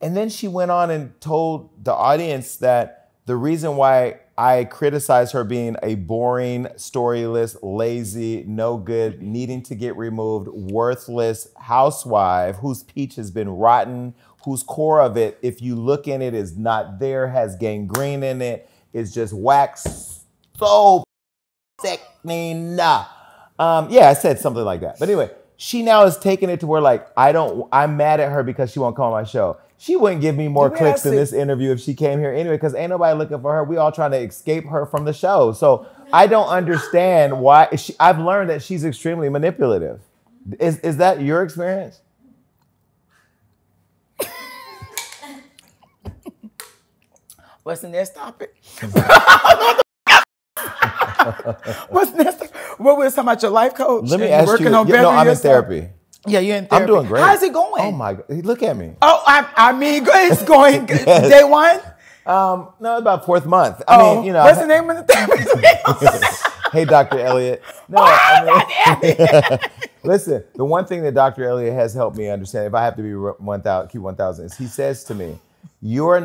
And then she went on and told the audience that the reason why I criticize her being a boring, storyless, lazy, no good, needing to get removed, worthless housewife whose peach has been rotten, whose core of it, if you look in it, is not there, has gangrene in it, is just wax so sickening. Yeah, I said something like that. But anyway, she now is taking it to where like, I'm mad at her because she won't come on my show. She wouldn't give me more clicks in this interview if she came here anyway, because ain't nobody looking for her. We all trying to escape her from the show. So I don't understand why. I've learned that she's extremely manipulative. Is that your experience? What's the next topic? What's next? What was talking about your life coach? Let me ask you. I'm in therapy. Yeah, you're in therapy. I'm doing great. How's it going? Oh my God, look at me. Oh, I mean, it's going good. Yes. Day one? No, about 4th month. I mean, you know. What's the name of the therapist? Hey, Dr. Elliot. No, listen, the one thing that Dr. Elliot has helped me understand, if I have to be 1,000, keep 1,000, is he says to me, your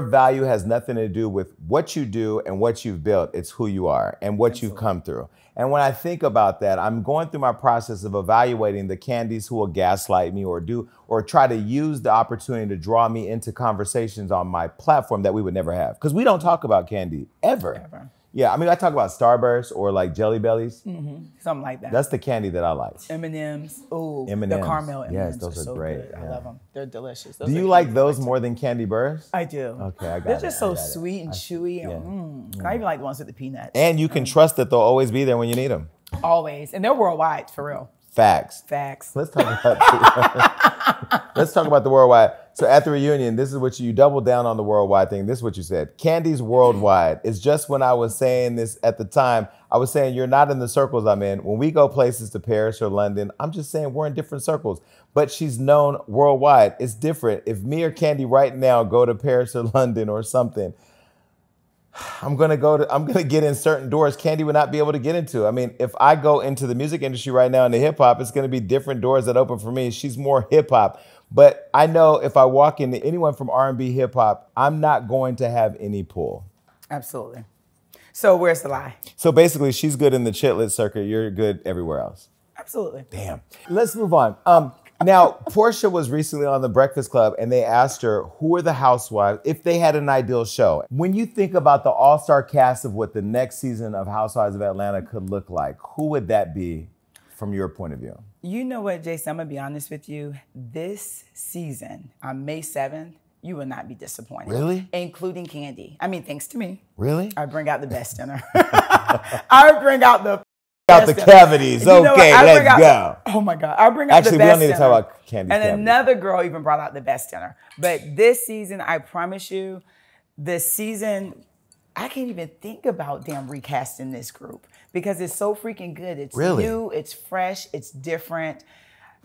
value has nothing to do with what you do and what you've built. It's who you are and what you've come through. And when I think about that, I'm going through my process of evaluating the Kandis who will gaslight me or try to use the opportunity to draw me into conversations on my platform that we would never have. Because we don't talk about Kandi ever. Yeah, I mean, I talk about Starburst or like Jelly Bellies. Mm-hmm. Something like that. That's the candy that I like. M&Ms. Ooh, M&Ms. The caramel M&Ms. Yes, those are so great. Good. Yeah. I love them. They're delicious. Those do you like those more than Kandi Burruss? I do. Okay, I got They're just so sweet and chewy. Yeah. Mm. I even like the ones with the peanuts. And you can trust that they'll always be there when you need them. Always. And they're worldwide, for real. Facts. Facts. Let's talk about let's talk about the worldwide. So at the reunion, this is what you doubled down on the worldwide thing. This is what you said. Candy's worldwide. It's just when I was saying this at the time, I was saying you're not in the circles I'm in. When we go places to Paris or London, I'm just saying we're in different circles. But she's known worldwide. It's different. If me or Kandi right now go to Paris or London or something, I'm gonna get in certain doors Kandi would not be able to get into. I mean, if I go into the music industry right now into hip hop, it's gonna be different doors that open for me. She's more hip hop. But I know if I walk into anyone from R&B hip hop, I'm not going to have any pull. Absolutely. So where's the lie? So basically she's good in the chitlet circuit. You're good everywhere else. Absolutely. Damn. Let's move on. Now, Porsha was recently on The Breakfast Club and they asked her, who are the housewives if they had an ideal show? When you think about the all-star cast of what the next season of Housewives of Atlanta could look like, who would that be from your point of view? You know what, Jason, I'm gonna be honest with you. This season, on May 7th, you will not be disappointed. Really? Including Kandi. I mean, thanks to me. Really? I bring out the best in her. I bring out the cavities. Okay, let's go. Oh my God. I bring out the best in her. Actually, we don't need to talk about Kandi. And another girl even brought out the best in her. But this season, I promise you, this season, I can't even think about damn recasting this group because it's so freaking good. It's new, it's fresh, it's different.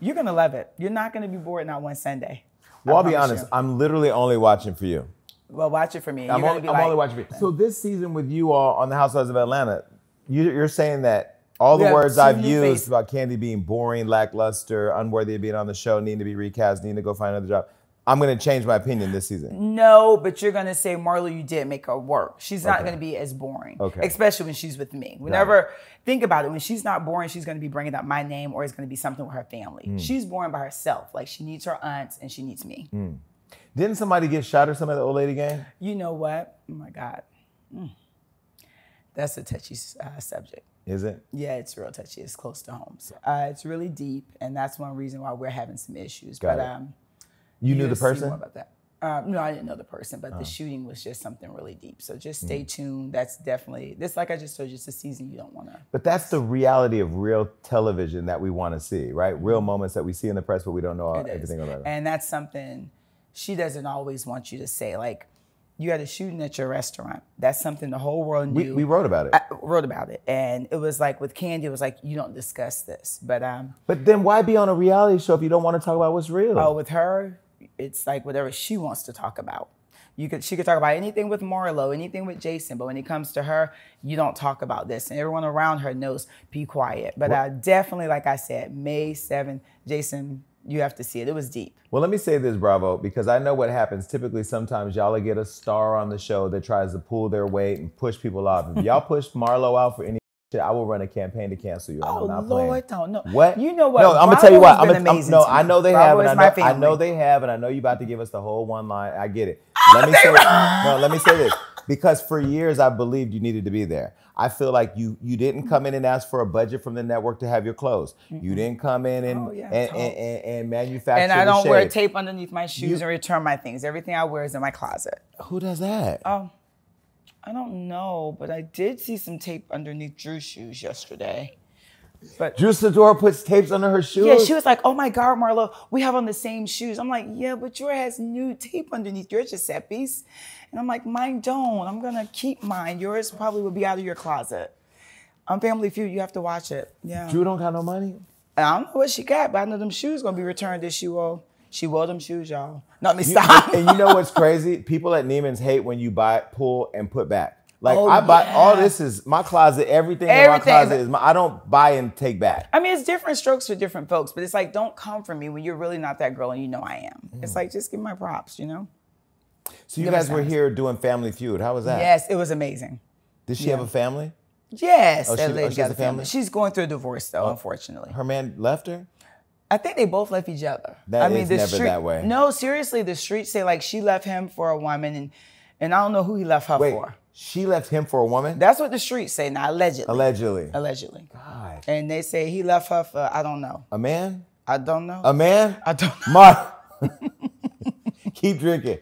You're going to love it. You're not going to be bored not one Sunday. Well, I'll be honest. I'm literally only watching for you. Well, watch it for me. I'm only watching for you. So this season with you all on The Housewives of Atlanta, you're saying that all the words I've used about Kandi being boring, lackluster, unworthy of being on the show, needing to be recast, needing to go find another job. I'm going to change my opinion this season. No, but you're going to say, Marlo, you did make her work. She's not going to be as boring, especially when she's with me. Whenever, think about it, when she's not boring, she's going to be bringing up my name or it's going to be something with her family. Mm. She's boring by herself. Like, she needs her aunts and she needs me. Mm. Didn't somebody get shot or something at the old lady game? You know what? Oh, my God. Mm. That's a touchy subject. Is it? Yeah, it's real touchy. It's close to home. So. It's really deep, and that's one reason why we're having some issues. Got you knew the person? About that. No, I didn't know the person, but the shooting was just something really deep. So just stay tuned. That's definitely, this, like I just told you, it's a season you don't want to. But that's the reality of real television that we want to see, right? Real moments that we see in the press, but we don't know everything about it. And that's something she doesn't always want you to say. Like, you had a shooting at your restaurant. That's something the whole world knew. We wrote about it. I wrote about it. And it was like with Kandi, it was like, you don't discuss this. But then why be on a reality show if you don't want to talk about what's real? Oh, with her, it's like whatever she wants to talk about. She could talk about anything with Marlo, anything with Jason, but when it comes to her, you don't talk about this. And everyone around her knows, be quiet. But definitely, like I said, May 7th, Jason, you have to see it. It was deep. Well, let me say this, Bravo, because I know what happens. Typically, sometimes y'all get a star on the show that tries to pull their weight and push people off. If y'all push Marlo out for any shit, I will run a campaign to cancel you. Oh, I'm not Lord, playing. Don't know. What? You know what? No, I'm going to tell you what. I know they have. And I know they have, and I know you're about to give us the whole one line. I get it. Let me say this. Because for years, I believed you needed to be there. I feel like you didn't come in and ask for a budget from the network to have your clothes. You didn't come in and manufacture and I don't wear tape underneath my shoes and return my things. Everything I wear is in my closet. Who does that? I don't know, but I did see some tape underneath Drew's shoes yesterday. But Drew Sidora puts tapes under her shoes? Yeah, she was like, oh my God, Marlo, we have on the same shoes. I'm like, yeah, but yours has new tape underneath your Giuseppe's. And I'm like, mine don't. I'm going to keep mine. Yours probably will be out of your closet. I'm Family Feud. You have to watch it. Yeah. Drew don't got no money? I don't know what she got, but I know them shoes going to be returned if she will. She wore them shoes, y'all. Not me, stop. And you know what's crazy? People at Neiman's hate when you buy, pull, and put back. Like, I buy, all this is my closet, everything in my closet is my, I don't buy and take back. I mean, it's different strokes for different folks, but it's like, don't come for me when you're really not that girl and you know I am. It's like, just give my props, you know? So you guys were here doing Family Feud. How was that? Yes, it was amazing. Did she have a family? Yes, that lady got a family. She's going through a divorce though, unfortunately. Her man left her? I think they both left each other. That is never that way. No, seriously, the streets say like she left him for a woman and I don't know who he left her for. She left him for a woman? That's what the streets say now, allegedly. Allegedly. Allegedly. God. And they say he left her for, I don't know. A man? I don't know. A man? I don't know. Keep drinking.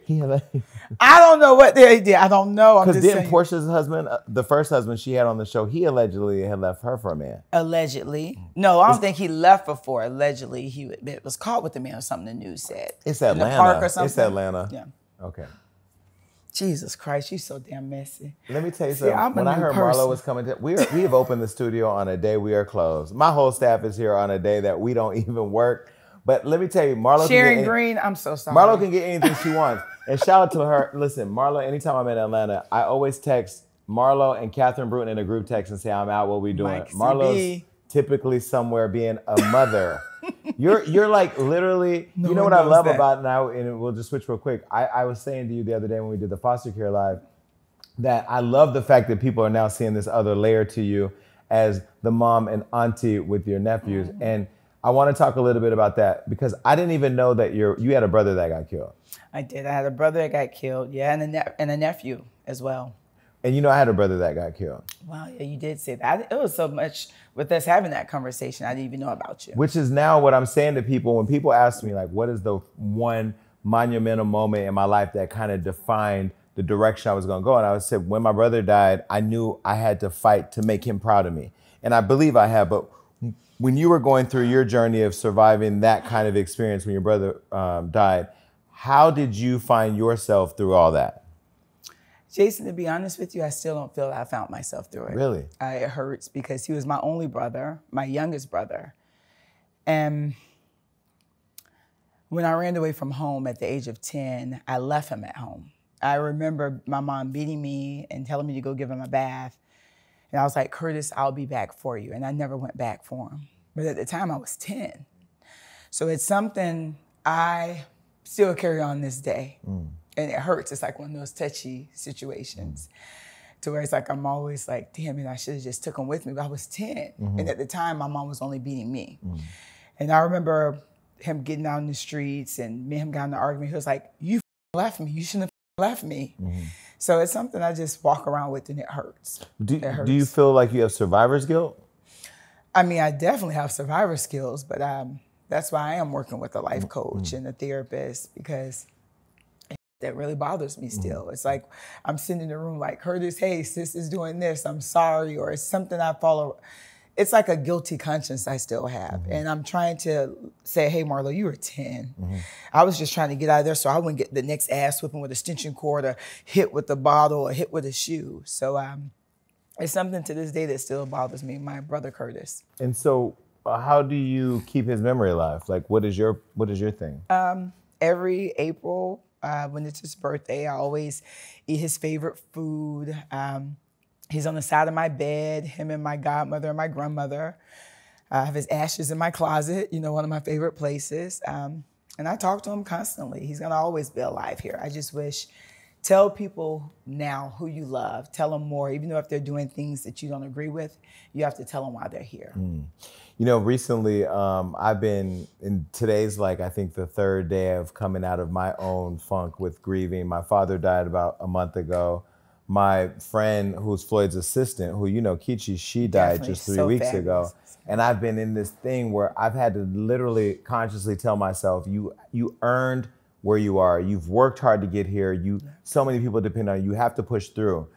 I don't know what they did. I don't know. Because didn't saying. Portia's husband, the first husband she had on the show, he allegedly had left her for a man. Allegedly. No, I don't think he left before. Allegedly, he was caught with a man or something the news said. It's Atlanta. In the park or something. It's Atlanta. Yeah. Okay. Jesus Christ, you so damn messy. Let me tell you something. See, when I heard Marlo was coming, we have opened the studio on a day we are closed. My whole staff is here on a day that we don't even work. But let me tell you, Marlo Sharon Green, I'm so sorry. Marlo can get anything she wants. And shout out to her. Listen, Marlo, anytime I'm in Atlanta, I always text Marlo and Catherine Bruton in a group text and say, I'm out, what we doing? Marlo's typically somewhere being a mother. You're like literally, no, you know what I love that. About now, and we'll just switch real quick. I was saying to you the other day when we did the Foster Care Live that I love the fact that people are now seeing this other layer to you as the mom and auntie with your nephews. Mm-hmm. And I want to talk a little bit about that because I didn't even know that you had a brother that got killed. I did. I had a brother that got killed. Yeah, and a nephew as well. And you know, I had a brother that got killed. Wow, yeah, you did say that. It was so much with us having that conversation. I didn't even know about you. Which is now what I'm saying to people when people ask me, like, what is the one monumental moment in my life that kind of defined the direction I was going to go? And I said, when my brother died, I knew I had to fight to make him proud of me. And I believe I have, but when you were going through your journey of surviving that kind of experience when your brother died, how did you find yourself through all that? Jason, to be honest with you, I still don't feel I found myself through it. Really? It hurts because he was my only brother, my youngest brother. And when I ran away from home at the age of 10, I left him at home. I remember my mom beating me and telling me to go give him a bath. And I was like, Curtis, I'll be back for you. And I never went back for him. But at the time, I was 10. So it's something I still carry on this day. Mm. And it hurts. It's like one of those touchy situations to where it's like, I'm always like, damn it, I should have just took him with me. But I was 10. Mm-hmm. And at the time, my mom was only beating me. Mm. And I remember him getting out in the streets and me and him got in an argument. He was like, you left me. You shouldn't have left me. Mm-hmm. So it's something I just walk around with and it hurts. Do you feel like you have survivor's guilt? I mean, I definitely have survivor skills, but that's why I am working with a life coach and a therapist because that really bothers me still. It's like I'm sitting in the room like, Curtis, hey, sis is doing this, I'm sorry, or it's something I follow. It's like a guilty conscience I still have. And I'm trying to say, hey, Marlo, you were 10. I was just trying to get out of there so I wouldn't get the next ass whipping with a extension cord or hit with a bottle or hit with a shoe. So it's something to this day that still bothers me, my brother Curtis. And so how do you keep his memory alive? Like, what is your thing? Every April, when it's his birthday, I always eat his favorite food. He's on the side of my bed, him and my godmother and my grandmother. I have his ashes in my closet, you know, one of my favorite places. And I talk to him constantly. He's gonna always be alive here. I just wish, tell people now who you love, tell them more, even though if they're doing things that you don't agree with, you have to tell them why they're here. You know, recently I've been, and today's like, I think the third day of coming out of my own funk with grieving. My father died about a month ago. My friend, who's Floyd's assistant, who you know, Kichi, she died just 3 weeks ago. And I've been in this thing where I've had to literally consciously tell myself, you earned where you are. You've worked hard to get here. So many people depend on you. You have to push through.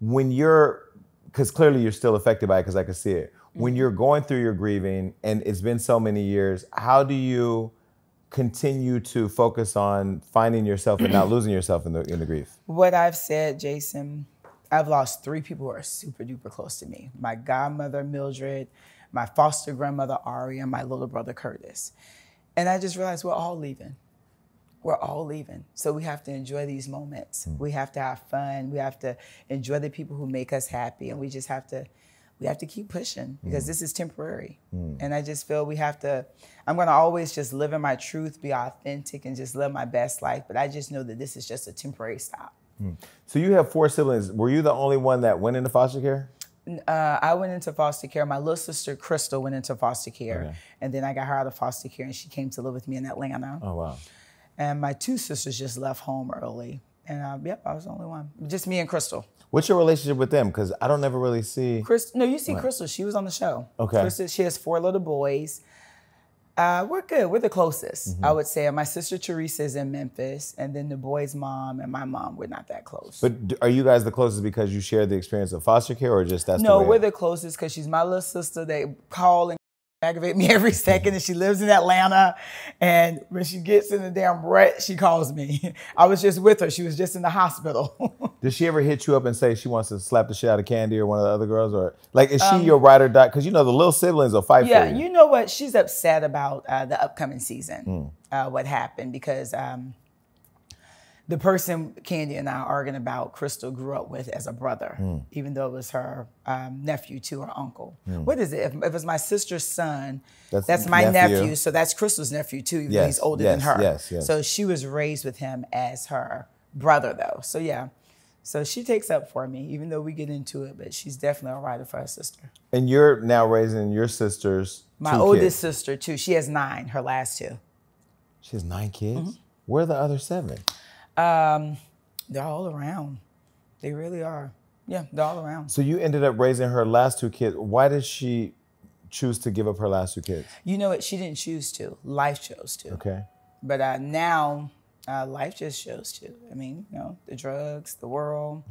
Because clearly you're still affected by it because I could see it. When you're going through your grieving and it's been so many years, how do you continue to focus on finding yourself and not losing yourself in the grief? What I've said, Jason, I've lost three people who are super duper close to me. My godmother, Mildred, my foster grandmother, Ari, and my little brother, Curtis. And I just realized we're all leaving. We're all leaving. So we have to enjoy these moments. We have to have fun. We have to enjoy the people who make us happy. And we have to keep pushing because this is temporary. And I just feel I'm gonna always just live in my truth, be authentic, and just live my best life. But I just know that this is just a temporary stop. So you have four siblings. Were you the only one that went into foster care? I went into foster care. My little sister, Crystal, went into foster care. Okay. And then I got her out of foster care and she came to live with me in Atlanta. Oh, wow. And my two sisters just left home early. And yep, I was the only one. Just me and Crystal. What's your relationship with them? Because I don't ever really see... No, you see Crystal. She was on the show. Okay. Crystal, she has 4 little boys. We're good. We're the closest, I would say. And my sister Teresa is in Memphis, and then the boy's mom and my mom, we're not that close. But are you guys the closest because you shared the experience of foster care, or just that's the way? No, we're the closest because she's my little sister. They call and aggravate me every second, and she lives in Atlanta. And when she gets in the damn rut, she calls me. I was just with her. She was just in the hospital. Did she ever hit you up and say she wants to slap the shit out of Kandi or one of the other girls? Or like, is she your ride or die? Because you know the little siblings will fight for you. Yeah, you know what? She's upset about the upcoming season, what happened, because the person Kandi and I are arguing about, Crystal grew up with as a brother, even though it was her nephew to her uncle. What is it? If it's my sister's son, that's my nephew, so that's Crystal's nephew too, even though he's older than her. So she was raised with him as her brother though. So yeah, so she takes up for me, even though we get into it, but she's definitely a rider for her sister. And you're now raising your sister's My oldest sister too, she has 9, her last 2. She has 9 kids? Where are the other 7? They're all around. They really are. Yeah, they're all around. So you ended up raising her last 2 kids. Why did she choose to give up her last 2 kids? You know what? She didn't choose to. Life chose to. Okay. But now, life just chose to. I mean, you know, the drugs, the world,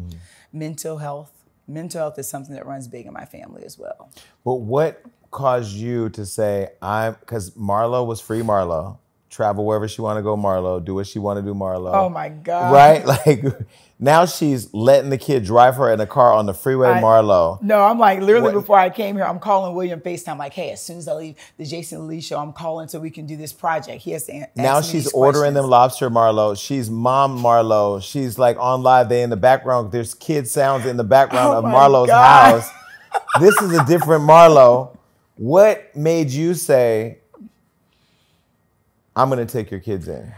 mental health. Mental health is something that runs big in my family as well. But what caused you to say, because Marlo was free Marlo. Travel wherever she want to go, Marlo. Do what she want to do, Marlo. Oh my God! Right? Like now she's letting the kid drive her in a car on the freeway, Marlo. No, I'm like literally before I came here, I'm calling William FaceTime like, hey, as soon as I leave the Jason Lee show, I'm calling so we can do this project. He has to answer now. She's ordering them lobster, Marlo. She's mom, Marlo. She's like on live. They in the background. There's kid sounds in the background of Marlo's house. This is a different Marlo. What made you say? I'm gonna take your kids in.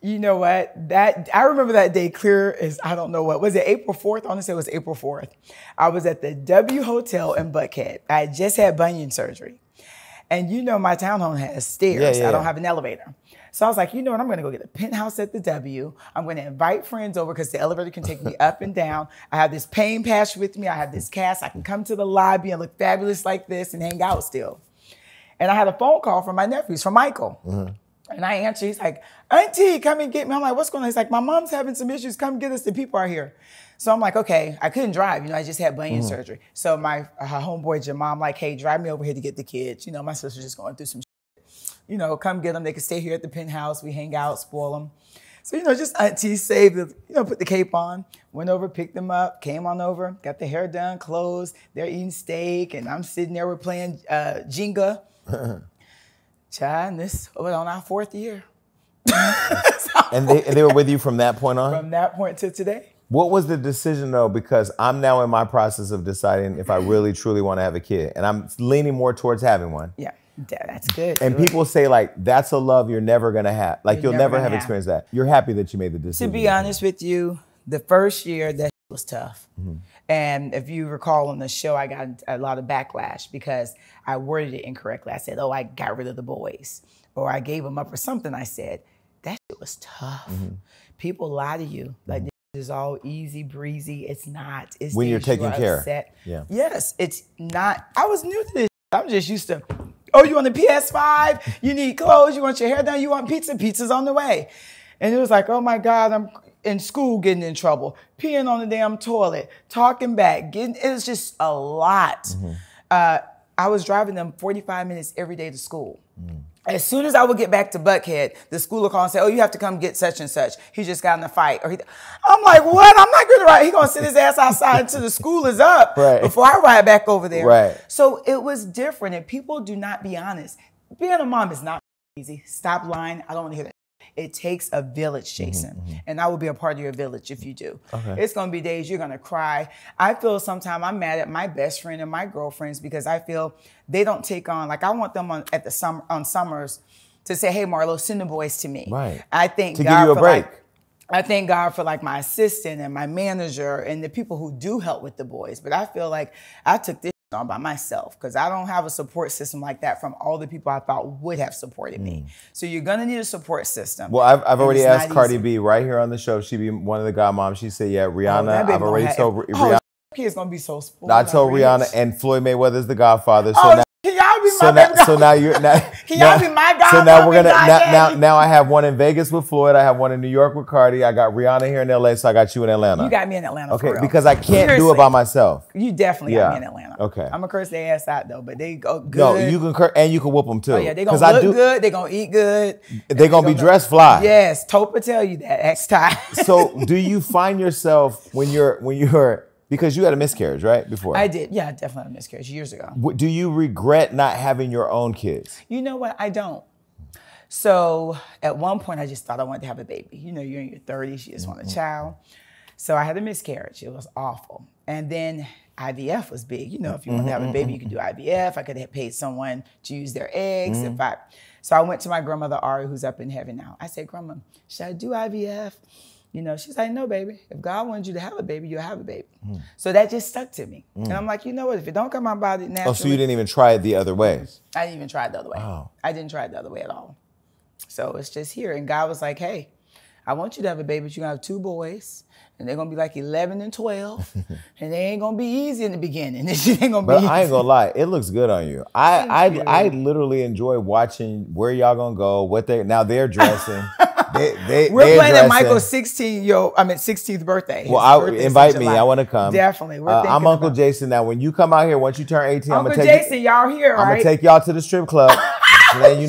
You know what? I remember that day clear as I don't know what. Was it April 4th? I want to say it was April 4th. I was at the W Hotel in Buckhead. I had just had bunion surgery. And you know my townhome has stairs. I don't have an elevator. So I was like, you know what? I'm gonna go get a penthouse at the W. I'm gonna invite friends over because the elevator can take me up and down. I have this pain patch with me. I have this cast. I can come to the lobby and look fabulous like this and hang out still. And I had a phone call from my nephews, from Michael. And I answer, he's like, Auntie, come and get me. I'm like, what's going on? He's like, my mom's having some issues. Come get us. The people are here. So I'm like, okay. I couldn't drive. You know, I just had bunion surgery. So my homeboy, Jamal, I'm like, hey, drive me over here to get the kids. You know, my sister's just going through some shit. You know, come get them. They can stay here at the penthouse. We hang out, spoil them. So, you know, just Auntie saved them, you know, put the cape on, went over, picked them up, came on over, got the hair done, clothes. They're eating steak. And I'm sitting there, we're playing Jenga. Child, this was on our 4th year. and they were with you from that point on? From that point to today. What was the decision though? Because I'm now in my process of deciding if I really truly want to have a kid. And I'm leaning more towards having one. Yeah, that's good. And people say like, that's a love you're never going to have. Like you'll never have experienced that. You're happy that you made the decision. To be honest with you, the first year that was tough. And if you recall on the show, I got a lot of backlash because I worded it incorrectly. I said, oh, I got rid of the boys or I gave them up or something. I said, that shit was tough. People lie to you. Like, this is all easy breezy. It's not. It's when you're taking care. Yeah. Yes, it's not. I was new to this. I'm just used to, oh, you want a PS5? You need clothes. You want your hair done? You want pizza? Pizza's on the way. And it was like, oh my God, I'm in school getting in trouble, peeing on the damn toilet, talking back, it was just a lot. I was driving them 45 minutes every day to school. As soon as I would get back to Buckhead, the school would call and say, oh, you have to come get such and such. He just got in a fight. Or I'm like, what? I'm not gonna ride. He's gonna sit his ass outside until the school is up before I ride back over there. So it was different and people do not be honest. Being a mom is not easy. Stop lying, I don't wanna hear that. It takes a village, Jason, and I will be a part of your village if you do. It's going to be days you're going to cry. I feel sometimes I'm mad at my best friend and my girlfriends because I feel they don't take on, like I want them on, at the summer, on summers to say, hey, Marlo, send the boys to me. I thank God give you a break. Like, I thank God for like my assistant and my manager and the people who do help with the boys. But I feel like I took this on by myself because I don't have a support system like that from all the people I thought would have supported me. So you're gonna need a support system. Well, I've already asked Cardi B right here on the show. She be one of the godmoms. She said, yeah, Rihanna, I've already told Rihanna. Kid's gonna be so spoiled. I told Rihanna, and Floyd Mayweather's the godfather. So now, can y'all be my godfather? So now you're can y'all be my godfather? So now we're gonna now I have one in Vegas with Floyd. I have one in New York with Cardi. I got Rihanna here in LA. So I got you in Atlanta. You got me in Atlanta. Okay, for real. Because I can't do it by myself. You definitely got me in Atlanta. Okay, I'm gonna curse their ass out though, but they go good. No, you can curse and you can whoop them too. Oh yeah, they gonna look good. They gonna eat good. They gonna be dressed fly. Yes, Topa tell you that next time. So do you find yourself when you're because you had a miscarriage, right? Before. I did. Yeah, I definitely had a miscarriage years ago. Do you regret not having your own kids? You know what? I don't. So at one point, I just thought I wanted to have a baby. You know, you're in your 30s, you just want a child. So I had a miscarriage. It was awful. And then IVF was big. You know, if you want to have a baby, you can do IVF. I could have paid someone to use their eggs. So I went to my grandmother, Ari, who's up in heaven now. I said, Grandma, should I do IVF? You know, she's like, no, baby. If God wanted you to have a baby, you'll have a baby. So that just stuck to me. And I'm like, you know what? If it don't come out by it naturally. Oh, so you didn't even try it the other way? I didn't even try it the other way. Oh. I didn't try it the other way at all. So it's just here. And God was like, hey, I want you to have a baby, but you're going to have two boys. And they're going to be like 11 and 12. And they ain't going to be easy in the beginning. This shit ain't going to be easy. But I ain't going to lie. It looks good on you. I literally enjoy watching where y'all going to go, what they, now they're dressing. We're playing at Michael's 16th birthday. Well, invite me. I want to come. Definitely. I'm Uncle Jason now. When you come out here, once you turn 18, I'm gonna take Jason, y'all here, right? I'm gonna take y'all to the strip club. And then you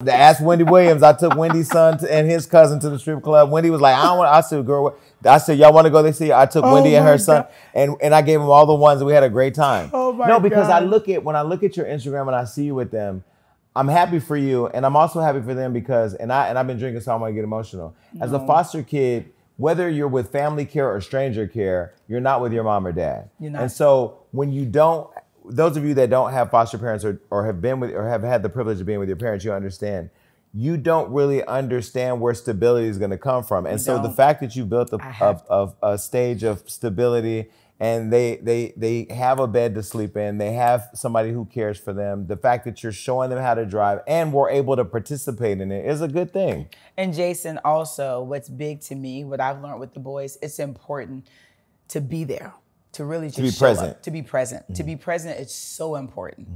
know, to ask Wendy Williams. I took Wendy's son and his cousin to the strip club. Wendy was like, I don't want. I said, girl, what? I said, y'all want to go? They see. I took Wendy and her son, and I gave them all the ones. And we had a great time. Oh my God! No, because when I look at your Instagram and I see you with them. I'm happy for you, and I'm also happy for them because, and I've been drinking, so I'm gonna get emotional. No. As a foster kid, whether you're with family care or stranger care, you're not with your mom or dad. You're not. And so when you don't, those of you that don't have foster parents or have been with or have had the privilege of being with your parents, you understand. You don't really understand where stability is gonna come from. And so the fact that you built a stage of stability and they have a bed to sleep in. They have somebody who cares for them. The fact that you're showing them how to drive and we're able to participate in it is a good thing. And Jason, also, what's big to me, what I've learned with the boys, it's important to be there, to really just show up, to be present. To be present is so important.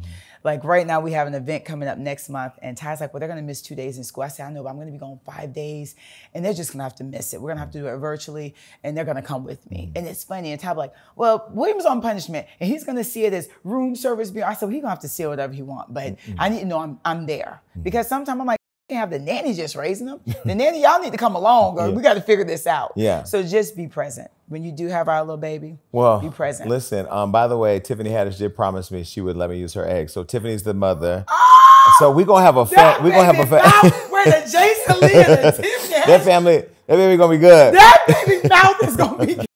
Like right now, we have an event coming up next month, and Ty's like, well, they're going to miss 2 days in school. I said, I know, but I'm going to be gone 5 days, and they're just going to have to miss it. We're going to have to do it virtually, and they're going to come with me. And it's funny. And Ty's like, well, William's on punishment, and he's going to see it as room service. I said, well, he's going to have to see whatever he wants, but I need to know I'm there. Because sometimes I'm like, I can't have the nanny just raising them. The nanny, y'all need to come along, girl. Yeah. We got to figure this out. Yeah. So just be present. When you do have our little baby, be present. Listen, by the way, Tiffany Haddish did promise me she would let me use her egg. So Tiffany's the mother. Oh, so we're gonna have a family. We're gonna have a family. We're the Jason Lee and the Tiffany Haddish. That baby gonna be good. That baby mouth is gonna be good.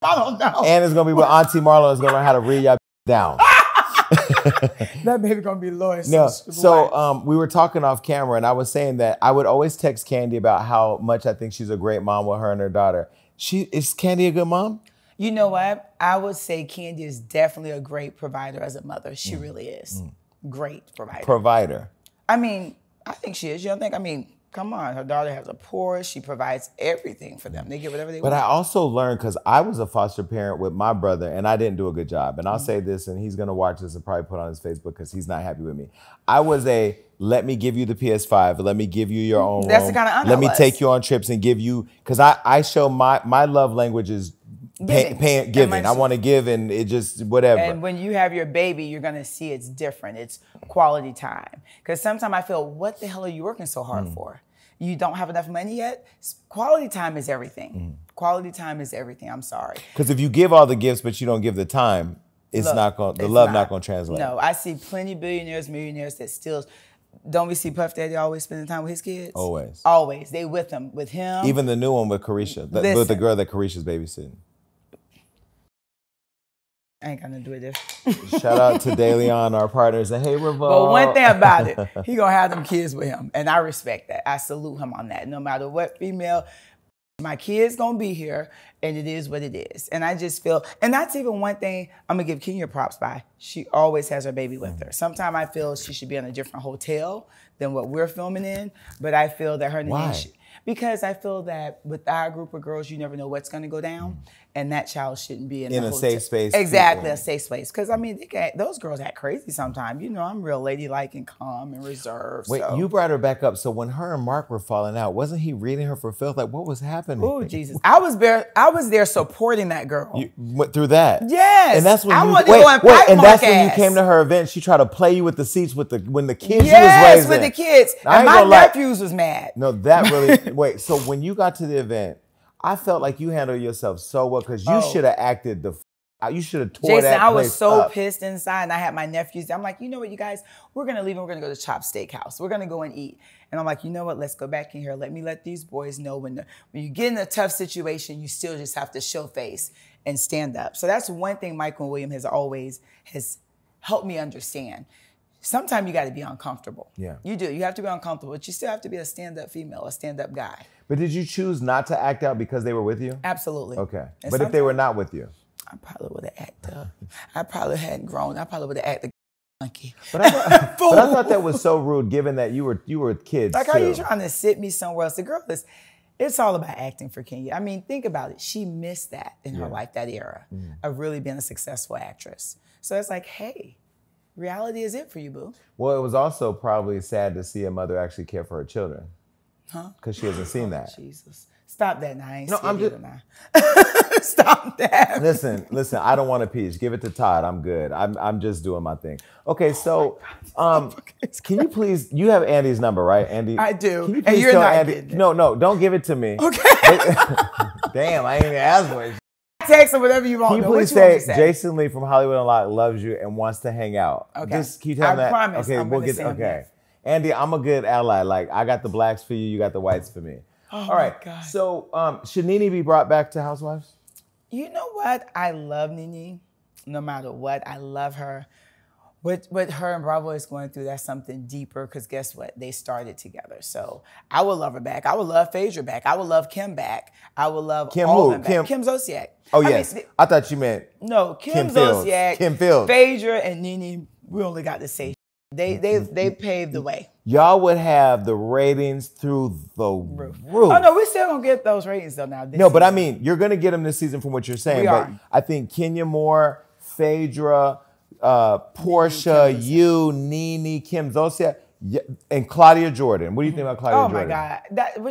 I don't know. And it's gonna be with Auntie Marlo is gonna learn how to read y'all down. That baby gonna be loyal. No, so we were talking off camera, and I was saying that I would always text Kandi about how much I think she's a great mom with her and her daughter. Is Kandi a good mom? You know what? I would say Kandi is definitely a great provider as a mother. She really is. Great provider. I mean, I think she is. You don't think? I mean, come on. Her daughter has a Porsche. She provides everything for them. They get whatever they want. But I also learned, because I was a foster parent with my brother, and I didn't do a good job. And I'll say this, and he's going to watch this and probably put on his Facebook because he's not happy with me. I was a, let me give you the PS5. Let me give you your own room. That's the kind of aunt I was. Let me take you on trips and give you, because I show my love language is giving. I want to give, and it just whatever. And when you have your baby, you're going to see it's different. It's quality time. Because sometimes I feel, what the hell are you working so hard for? You don't have enough money yet? Quality time is everything. Quality time is everything. I'm sorry. Because if you give all the gifts, but you don't give the time, the love not going to translate. No, I see plenty of billionaires, millionaires that still... Don't we see Puff Daddy always spending time with his kids? Always. Always. They with them, with him. Even the new one with Carisha, with the girl that Carisha's babysitting. I ain't gonna do it this. Shout out to DeLeón, our partners, and hey, Revolve. But one thing about it, he gonna have them kids with him, and I respect that. I salute him on that. No matter what female My kid's gonna be here, and it is what it is. And I just feel, and that's even one thing I'm gonna give Kenya props by. She always has her baby with her. Sometimes I feel she should be in a different hotel than what we're filming in, but I feel that her name should. Because I feel that with our group of girls, you never know what's going to go down, and that child shouldn't be in a safe space. Exactly, people. A safe space. Because I mean, those girls act crazy sometimes. You know, I'm real ladylike and calm and reserved. Wait, so. You brought her back up. So when her and Mark were falling out, wasn't he reading her for filth? Like, what was happening? Oh Jesus! I was there supporting that girl. You went through that. Yes. And that's when I wanted to go and fight Mark. And that's when you came to her event. She tried to play you with the seats with the kids. Yes, you was raising. With the kids. And my nephews was mad. No, that really. Wait, so when you got to the event, I felt like you handled yourself so well because you should have acted the you should have tore Jason, that I was so up. Pissed inside, and I had my nephews. I'm like, you know what, you guys, we're going to leave and we're going to go to Chop Steakhouse. We're going to go and eat. And I'm like, you know what, let's go back in here. Let me let these boys know when you get in a tough situation, you still just have to show face and stand up. So that's one thing Michael and William has always helped me understand. Sometimes you got to be uncomfortable. Yeah. You do. You have to be uncomfortable, but you still have to be a stand-up female, a stand-up guy. But did you choose not to act out because they were with you? Absolutely. Okay. And but if they were not with you? I probably would have acted up. I probably hadn't grown. I probably would have acted monkey. But I thought that was so rude given that you were kids. Like, how are you trying to sit me somewhere else? The girl is, it's all about acting for Kenya. I mean, think about it. She missed that in her life, that era of really being a successful actress. So it's like, hey, reality is it for you, boo. Well, it was also probably sad to see a mother actually care for her children. Huh? Because she hasn't seen that. Jesus. Stop that now. No, I'm just... Stop that. Listen, I don't want a peach. Give it to Todd. I'm good. I'm just doing my thing. Okay, so can you please... You have Andy's number, right? Andy? I do. Can you please tell Andy... Getting it. No, don't give it to me. Okay. Damn, I ain't even asked for it. Text or whatever you want. Can you please say Jason Lee from Hollywood Unlocked loves you and wants to hang out? Okay. Just keep telling that. I promise. Okay, we'll get. Okay. Andy, I'm a good ally. Like, I got the blacks for you. You got the whites for me. Oh, all right. God. So, should NeNe be brought back to Housewives? You know what? I love NeNe. No matter what, I love her. What her and Bravo is going through, that's something deeper, because guess what? They started together. So I would love her back. I would love Phaedra back. I would love Kim back. I would love Kim all of them back. Kim Zolciak. Oh, yes. I thought you meant no, Kim Zolciak, Kim Fields. Phaedra and NeNe, we only got to say they paved the way. Y'all would have the ratings through the roof. Oh, no, we're still going to get those ratings, though, now. This season. But I mean, you're going to get them this season from what you're saying. But I think Kenya Moore, Phaedra... Porsha, NeNe, Kim Zolciak, and Claudia Jordan. What do you think about Claudia Jordan? Oh, my God.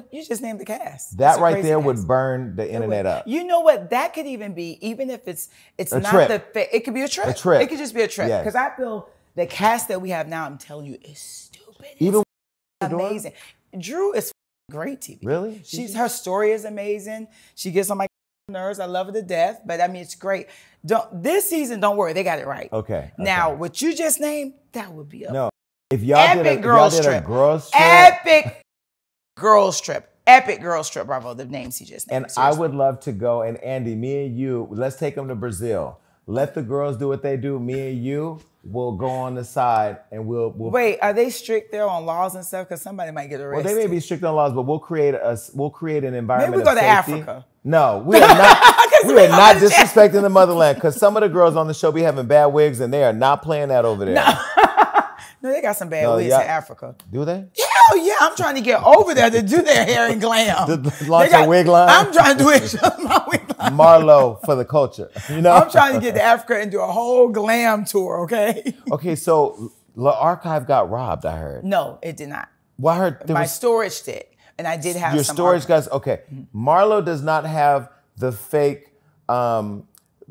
That, you just named the cast. That right there would burn the internet up. You know what? That could even be, even if it's not the... It could be a trip. A trip. It could just be a trip. Because I feel the cast that we have now, I'm telling you, is stupid. Even amazing. Drew is great TV. Really? Her story is amazing. She gets on my nerves. I love her to death, but I mean, it's great. This season, don't worry, they got it right. Okay. Now, what you just named, that would be if y'all did a girls trip. Epic girls trip. Epic girls trip, Bravo, the names he just named. And seriously. I would love to go, and Andy, me and you, let's take them to Brazil. Let the girls do what they do. Me and you will go on the side and we'll wait, are they strict there on laws and stuff? Because somebody might get arrested. Well, they may be strict on laws, but we'll create an environment. Maybe we go to Africa. No, we are not. We are not disrespecting the motherland, because some of the girls on the show be having bad wigs, and they are not playing that over there. No, no, they got some bad wigs in Africa. Do they? Hell yeah! I'm trying to get over there to do their hair and glam. Launch a wig line. I'm trying to do it. My wig line. Marlo for the culture. You know, I'm trying to get to Africa and do a whole glam tour. Okay. Okay, so Lé Archive got robbed. I heard. No, it did not. Well, I heard my storage did. And I did have your storage guys. Okay, Marlo does not have the fake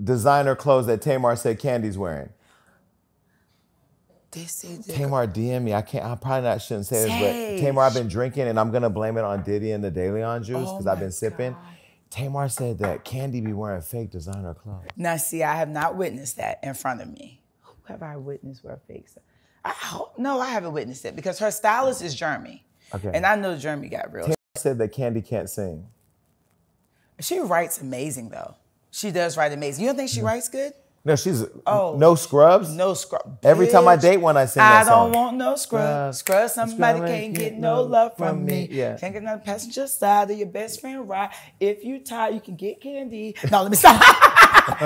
designer clothes that Tamar said Candy's wearing. They say Tamar DM me. I probably shouldn't say this, but Tamar, I've been drinking, and I'm gonna blame it on Diddy and the DeLeón juice because I've been sipping. God. Tamar said that Kandi be wearing fake designer clothes. Now, see, I have not witnessed that in front of me. Who have I witnessed wear fake stuff? No, I haven't witnessed it because her stylist is Jeremy. Okay. And I know Jeremy got real. Tamar said that Kandi can't sing. She writes amazing, though. She does write amazing. You don't think she writes good? No, she's no scrubs. No scrubs. Every time I date one, I sing that song. I don't want no scrubs. Scrubs, somebody can't get no love from me. Yeah. Can't get on the passenger side of your best friend ride. If you tired, you can get candy. No, let me stop.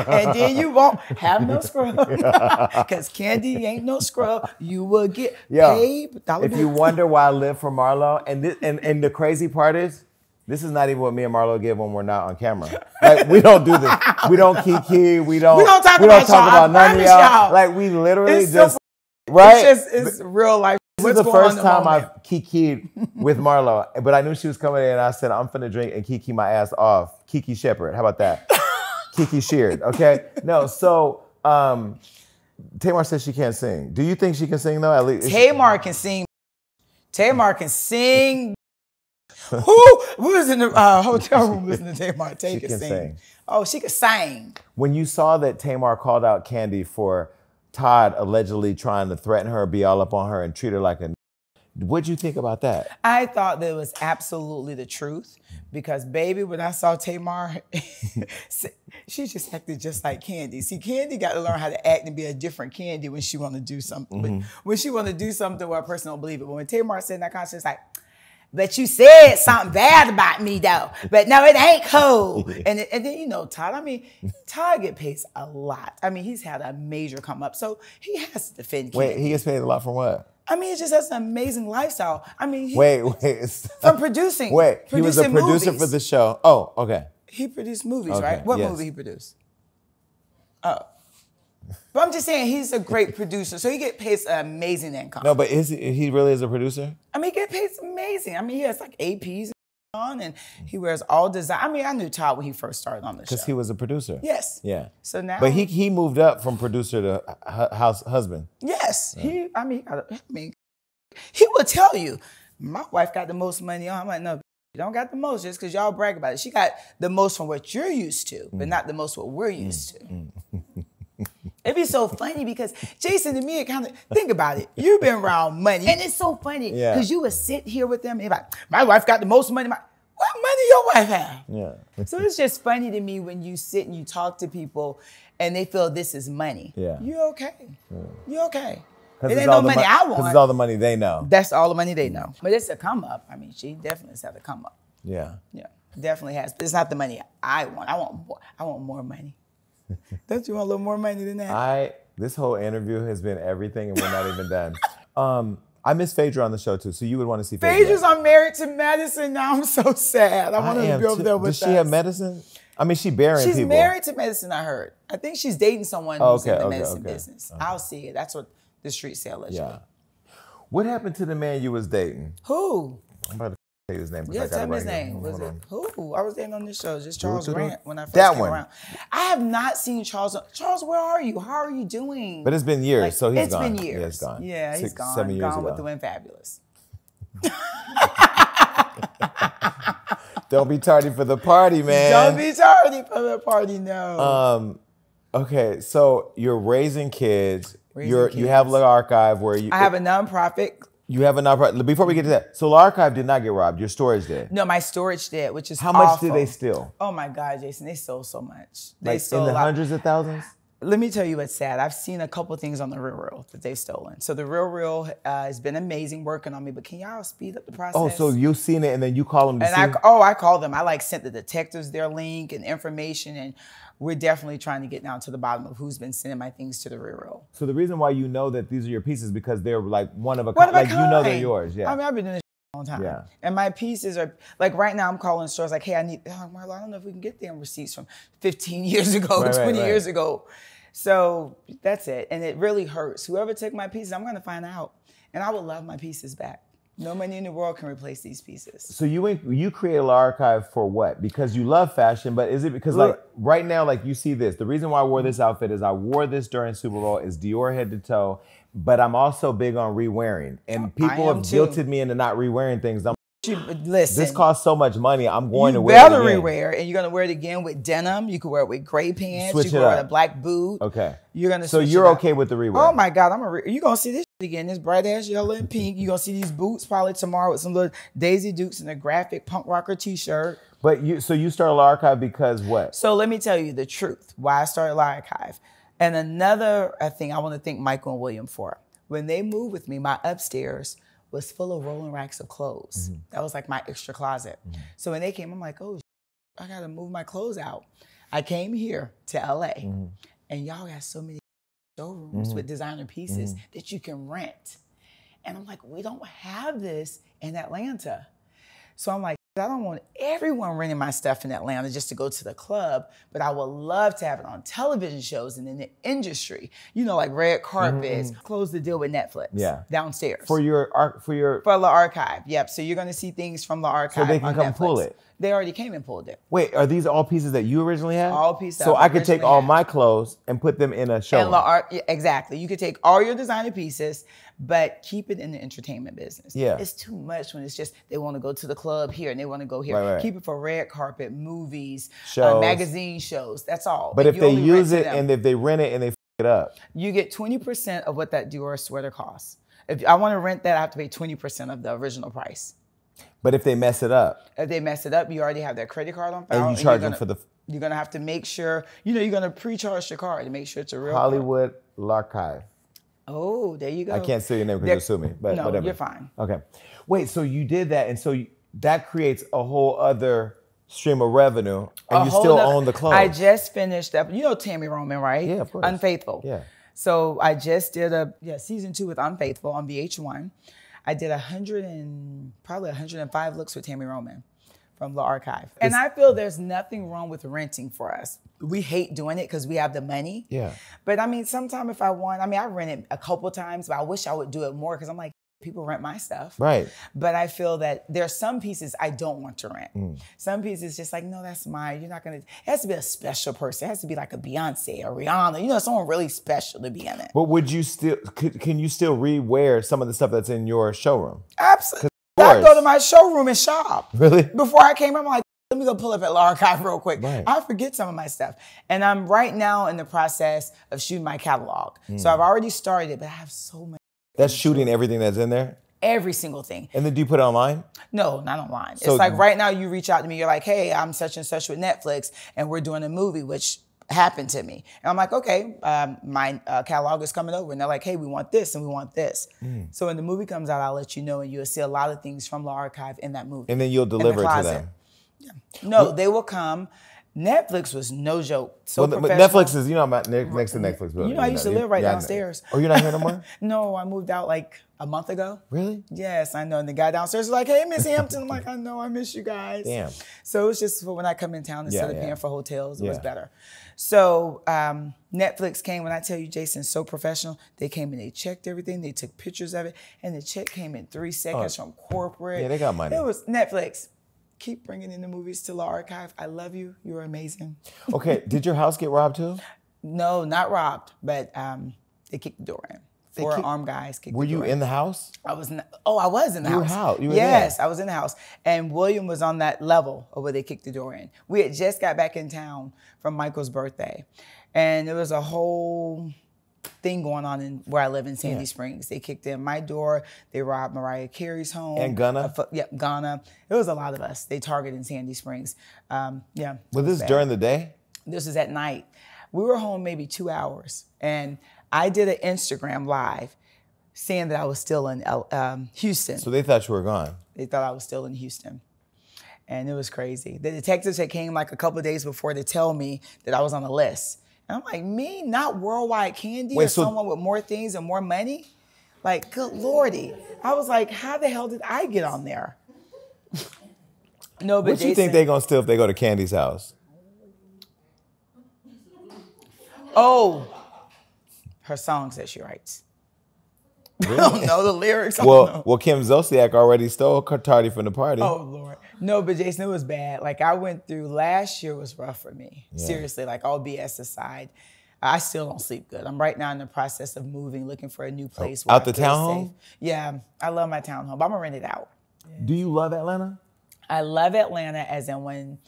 And then you won't have no scrub. Because candy ain't no scrub. You will get paid. If you wonder why I live for Marlo, and the crazy part is, this is not even what me and Marlo give when we're not on camera. Like, we don't do this. We don't kiki. We don't talk about none of y'all. Like, we literally just, right? It's real life. This is the first time I've kikied with Marlo. But I knew she was coming in, and I said, I'm finna drink and kiki my ass off. Kiki Shepherd. How about that? Kiki Sheard, okay? No, so Tamar says she can't sing. Do you think she can sing, though? At least Tamar can sing. Tamar can sing. Who was in the hotel room listening to Tamar? She can sing. Oh, she could sing. When you saw that Tamar called out Kandi for Todd allegedly trying to threaten her, be all up on her, and treat her like a... What'd you think about that? I thought that it was absolutely the truth because, baby, when I saw Tamar, she just acted just like Kandi. See, Kandi got to learn how to act and be a different Kandi when she want to do something. Mm-hmm. When she want to do something where a person don't believe it. But when Tamar said that, she's like, but you said something bad about me, though. But no, it ain't cool. And then, you know, Todd, I mean, Todd gets paid a lot. I mean, he's had a major come up. So he has to defend Kandi. Wait, he gets paid a lot for what? I mean, he just has an amazing lifestyle. I mean, from producing. Wait, he was a producer for the show. Oh, okay. He produced movies, right? What movie he produced? Oh. But I'm just saying, he's a great producer, so he gets paid an amazing income. No, but he really is a producer? I mean, he gets paid amazing. I mean, he has like APs on, and he wears all design. I mean, I knew Todd when he first started on the show. Because he was a producer. Yes. Yeah. So now... But he moved up from producer to husband. Yes. Yeah. I mean, he will tell you, my wife got the most money on. I'm like, no, you don't got the most just because y'all brag about it. She got the most from what you're used to, but not the most what we're used to. It'd be so funny because Jason and me kind of think about it. You've been around money, and it's so funny because you would sit here with them and like, my wife got the most money. What money your wife have? Yeah. So it's just funny to me when you sit and you talk to people, and they feel this is money. Yeah. You okay? Yeah. You okay? It ain't no money I want. Because it's all the money they know. That's all the money they know. But it's a come up. I mean, she definitely has had a come up. Yeah. Yeah. Definitely has. But it's not the money I want. I want more money. Don't you want a little more money than that? This whole interview has been everything, and we're not even done. I miss Phaedra on the show too, so you would want to see Phaedra. Phaedra's on Married to Medicine now. I'm so sad. I want her to be over there with us. Does she have medicine? I mean, she's burying people. She's married to medicine, I heard. I think she's dating someone who's in the medicine business. I'll see it. That's what the street sale is. Yeah. What happened to the man you was dating? Who? I'm about to say his name. Yeah, tell me his name. Was it who? I was dating on this show, just Charles Grant when I first came around. I have not seen Charles. Charles, where are you? How are you doing? But it's been years, like, so he's gone. It's been years. Yeah, he's gone. Yeah, he's gone. 7 years ago. Gone with the Wind Fabulous. Don't be tardy for the party, man. Don't be tardy for the party, no. Okay, so you're raising kids. You have Lé Archive where you... I have a nonprofit. You have a nonprofit. Before we get to that, so Lé Archive did not get robbed. Your storage did. No, my storage did, which is awful. How much did they steal? Oh my God, Jason, they stole so much. They stole in the hundreds of thousands? Let me tell you what's sad. I've seen a couple things on the RealReal that they've stolen. So the RealReal has been amazing working on me, but can y'all speed up the process? Oh, so you've seen it and then you call them to see? I called them. I sent the detectives their link and information, and we're definitely trying to get down to the bottom of who's been sending my things to the RealReal. So the reason why you know that these are your pieces because they're like one of a kind. Like you know they're yours. Yeah. I mean, I've been doing this a long time. Yeah. And my pieces are like right now I'm calling stores like, hey, Marlo, I don't know if we can get them receipts from 15 years ago, 20 years ago. So that's it. And it really hurts. Whoever took my pieces, I'm gonna find out. And I would love my pieces back. No money in the world can replace these pieces. So you created Lé Archive for what? Because you love fashion, but is it because like right now, like you see this, the reason why I wore this outfit is I wore this during Super Bowl, is Dior head to toe, but I'm also big on re-wearing. And people have guilted me into not re-wearing things. Listen, this costs so much money, I'm going to wear it again. You better re-wear, and you're going to wear it again with denim. You can wear it with gray pants. You can wear it with a black boot. Okay. So you're okay with the re-wear? Oh my God, you're going to see this. Again, this bright ass yellow and pink. You're gonna see these boots probably tomorrow with some little Daisy Dukes and a graphic punk rocker t-shirt. But you started Lé Archive because what? So let me tell you the truth. Why I started Lé Archive. And another thing I want to thank Michael and William for. When they moved with me, my upstairs was full of rolling racks of clothes. Mm-hmm. That was like my extra closet. Mm-hmm. So when they came, I'm like, oh, I got to move my clothes out. I came here to LA, mm-hmm. and y'all got so many showrooms mm-hmm. with designer pieces mm-hmm. that you can rent. And I'm like, we don't have this in Atlanta. So I'm like, I don't want everyone renting my stuff in Atlanta just to go to the club, but I would love to have it on television shows and in the industry. You know, like red carpets. Mm-hmm. Close the deal with Netflix. Yeah. Downstairs. For Lé Archive. Yep. So you're going to see things from Lé Archive. So they can come Netflix. Pull it. They already came and pulled it. Wait, are these all pieces that you originally had? All pieces. So I could take all my clothes and put them in a show. Exactly. You could take all your designer pieces, but keep it in the entertainment business. Yeah. It's too much when it's just they want to go to the club here and they want to go here. Right, right. Keep it for red carpet, movies, shows. Magazine shows. That's all. But like if they use it and if they rent it and they f it up. You get 20% of what that Dior sweater costs. If I want to rent that, I have to pay 20% of the original price. But if they mess it up? If they mess it up, you already have their credit card on file. And you charge them for the... You're going to have to make sure... You know, you're going to pre-charge your card to make sure it's a real Hollywood Larchive. Oh, there you go. I can't say your name because you'll sue me, but no, whatever. You're fine. Okay. Wait, so you did that, and so that creates a whole other stream of revenue, and you still own the clothes. I just finished up... You know Tammy Roman, right? Yeah, of course. Unfaithful. Yeah. So I just did a season 2 with Unfaithful on VH1. I did 105 looks with Tammy Roman from Lé Archive. And I feel there's nothing wrong with renting for us. We hate doing it because we have the money. Yeah. But I mean, sometime if I want, I mean, I rent it a couple times, but I wish I would do it more because I'm like, people rent my stuff. Right. But I feel that there are some pieces I don't want to rent. Mm. Some pieces just like, no, that's mine. You're not going to, it has to be a special person. It has to be like a Beyonce or Rihanna, you know, someone really special to be in it. But would you still, can you still rewear some of the stuff that's in your showroom? Absolutely. I go to my showroom and shop. Really? Before I came, I'm like, let me go pull up at Lé Archive real quick. Right. I forget some of my stuff. And I'm right now in the process of shooting my catalog. Mm. So I've already started, but I have so much. That's shooting everything that's in there? Every single thing. And then do you put it online? No, not online. So it's like right now you reach out to me. You're like, hey, I'm such and such with Netflix and we're doing a movie, which happened to me. And I'm like, okay, my catalog is coming over. And they're like, hey, we want this and we want this. Mm. So when the movie comes out, I'll let you know and you'll see a lot of things from Lé Archive in that movie. And then you'll deliver it to them? Yeah. No, they will come. Netflix was no joke. So well, Netflix is, you know, I'm not next to Netflix. But you know, I used to live right downstairs. Oh, you're not here no more? No, I moved out like a month ago. Really? Yes, I know. And the guy downstairs was like, hey, Miss Hampton. I'm like, I know, I miss you guys. Damn. So it was just for when I come in town, instead of paying for hotels, it was better. So Netflix came, when I tell you, Jason's so professional, they came and they checked everything. They took pictures of it. And the check came in 3 seconds from corporate. Yeah, they got money. It was Netflix. Keep bringing in the movies to Lé Archive. I love you. You're amazing. Okay. Did your house get robbed too? No, not robbed, but they kicked the door in. Four armed guys kicked the door in. Were you in the house? I was not. Oh, I was in the house. You were Yes, I was in the house. And William was on that level of where they kicked the door in. We had just got back in town from Michael's birthday. And there was a whole thing going on in where I live in Sandy Springs. They kicked in my door. They robbed Mariah Carey's home. And Ghana? Yep, Ghana. It was a lot of us. They targeted in Sandy Springs. Yeah. Was this during the day? This was at night. We were home maybe 2 hours. And I did an Instagram live saying that I was still in Houston. So they thought you were gone. They thought I was still in Houston. And it was crazy. The detectives had came like a couple of days before to tell me that I was on the list. I'm like, me? Not Worldwide Candy? Wait, or someone with more things and more money? Like, good lordy. I was like, how the hell did I get on there? No, but Jason, you think they're going to steal if they go to Candy's house? Oh, her songs that she writes. Really? I don't know the lyrics. Well, Kim Zolciak already stole Cartardi from the party. Oh, Lord. No, but Jason, it was bad. Like, I went through, last year was rough for me. Yeah. Seriously, like, all BS aside, I still don't sleep good. I'm right now in the process of moving, looking for a new place. Out the townhome? Yeah, I love my townhome, but I'm gonna rent it out. Yeah. Do you love Atlanta? I love Atlanta as in when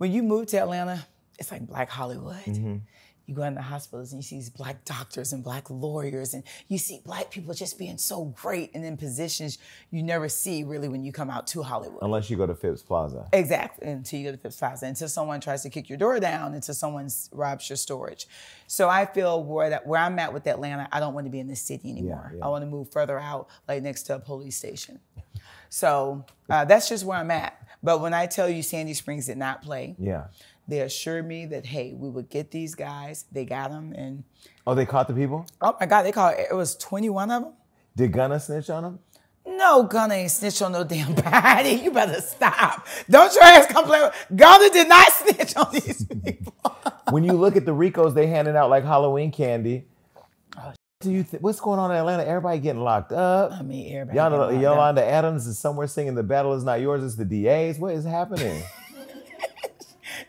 you move to Atlanta, it's like Black Hollywood. Mm-hmm. You go in the hospitals and you see these black doctors and black lawyers and you see black people just being so great and in positions you never see really when you come out to Hollywood. Unless you go to Phipps Plaza. Exactly, until you go to Phipps Plaza, until someone tries to kick your door down, until someone robs your storage. So I feel where I'm at with Atlanta, I don't want to be in this city anymore. Yeah, yeah. I want to move further out, like next to a police station. So that's just where I'm at. But when I tell you Sandy Springs did not play, yeah. They assured me that, hey, we would get these guys. They got them. And oh, they caught the people? Oh, my God. They caught it. It was 21 of them. Did Gunna snitch on them? No, Gunna ain't snitch on no damn body. You better stop. Don't your ass complain. Gunna did not snitch on these people. When you look at the Ricos, they handing out like Halloween candy. Oh, do you what's going on in Atlanta? Everybody getting locked up. I mean, everybody. Yolanda Adams is somewhere singing The Battle Is Not Yours, It's the DA's. What is happening?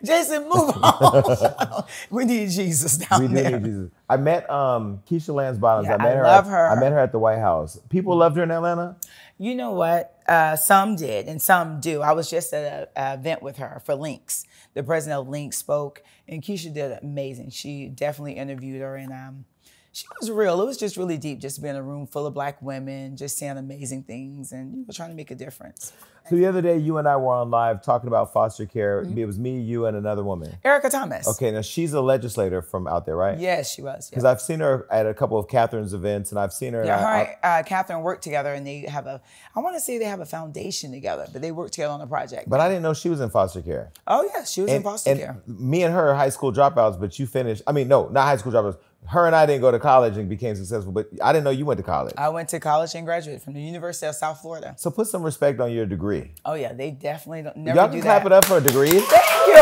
Jason, move on. We need Jesus down there. We do need Jesus. I met Keisha Lance Bottoms. Yeah, I love her. I met her at the White House. People loved her in Atlanta? You know what? Some did and some do. I was just at an event with her for Links. The president of Links spoke, and Keisha did amazing. She definitely interviewed her, and she was real. It was just really deep, just being in a room full of black women, just seeing amazing things, and you know, trying to make a difference. So the other day, you and I were on live talking about foster care. Mm-hmm. It was me, you, and another woman. Erica Thomas. Okay, now she's a legislator from out there, right? Yes, she was. Because yeah. I've seen her at a couple of Catherine's events, and I've seen her. Yeah, Catherine worked together, and they have a, I want to say they have a foundation together, but they worked together on a project. But I didn't know she was in foster care. Oh, yeah, she was in foster care. Me and her are high school dropouts, but you finished, I mean, no, not high school dropouts. Her and I didn't go to college and became successful, but I didn't know you went to college. I went to college and graduated from the University of South Florida. So put some respect on your degree. Oh yeah, they definitely don't, never do that. Y'all can clap it up for a degree. Thank you.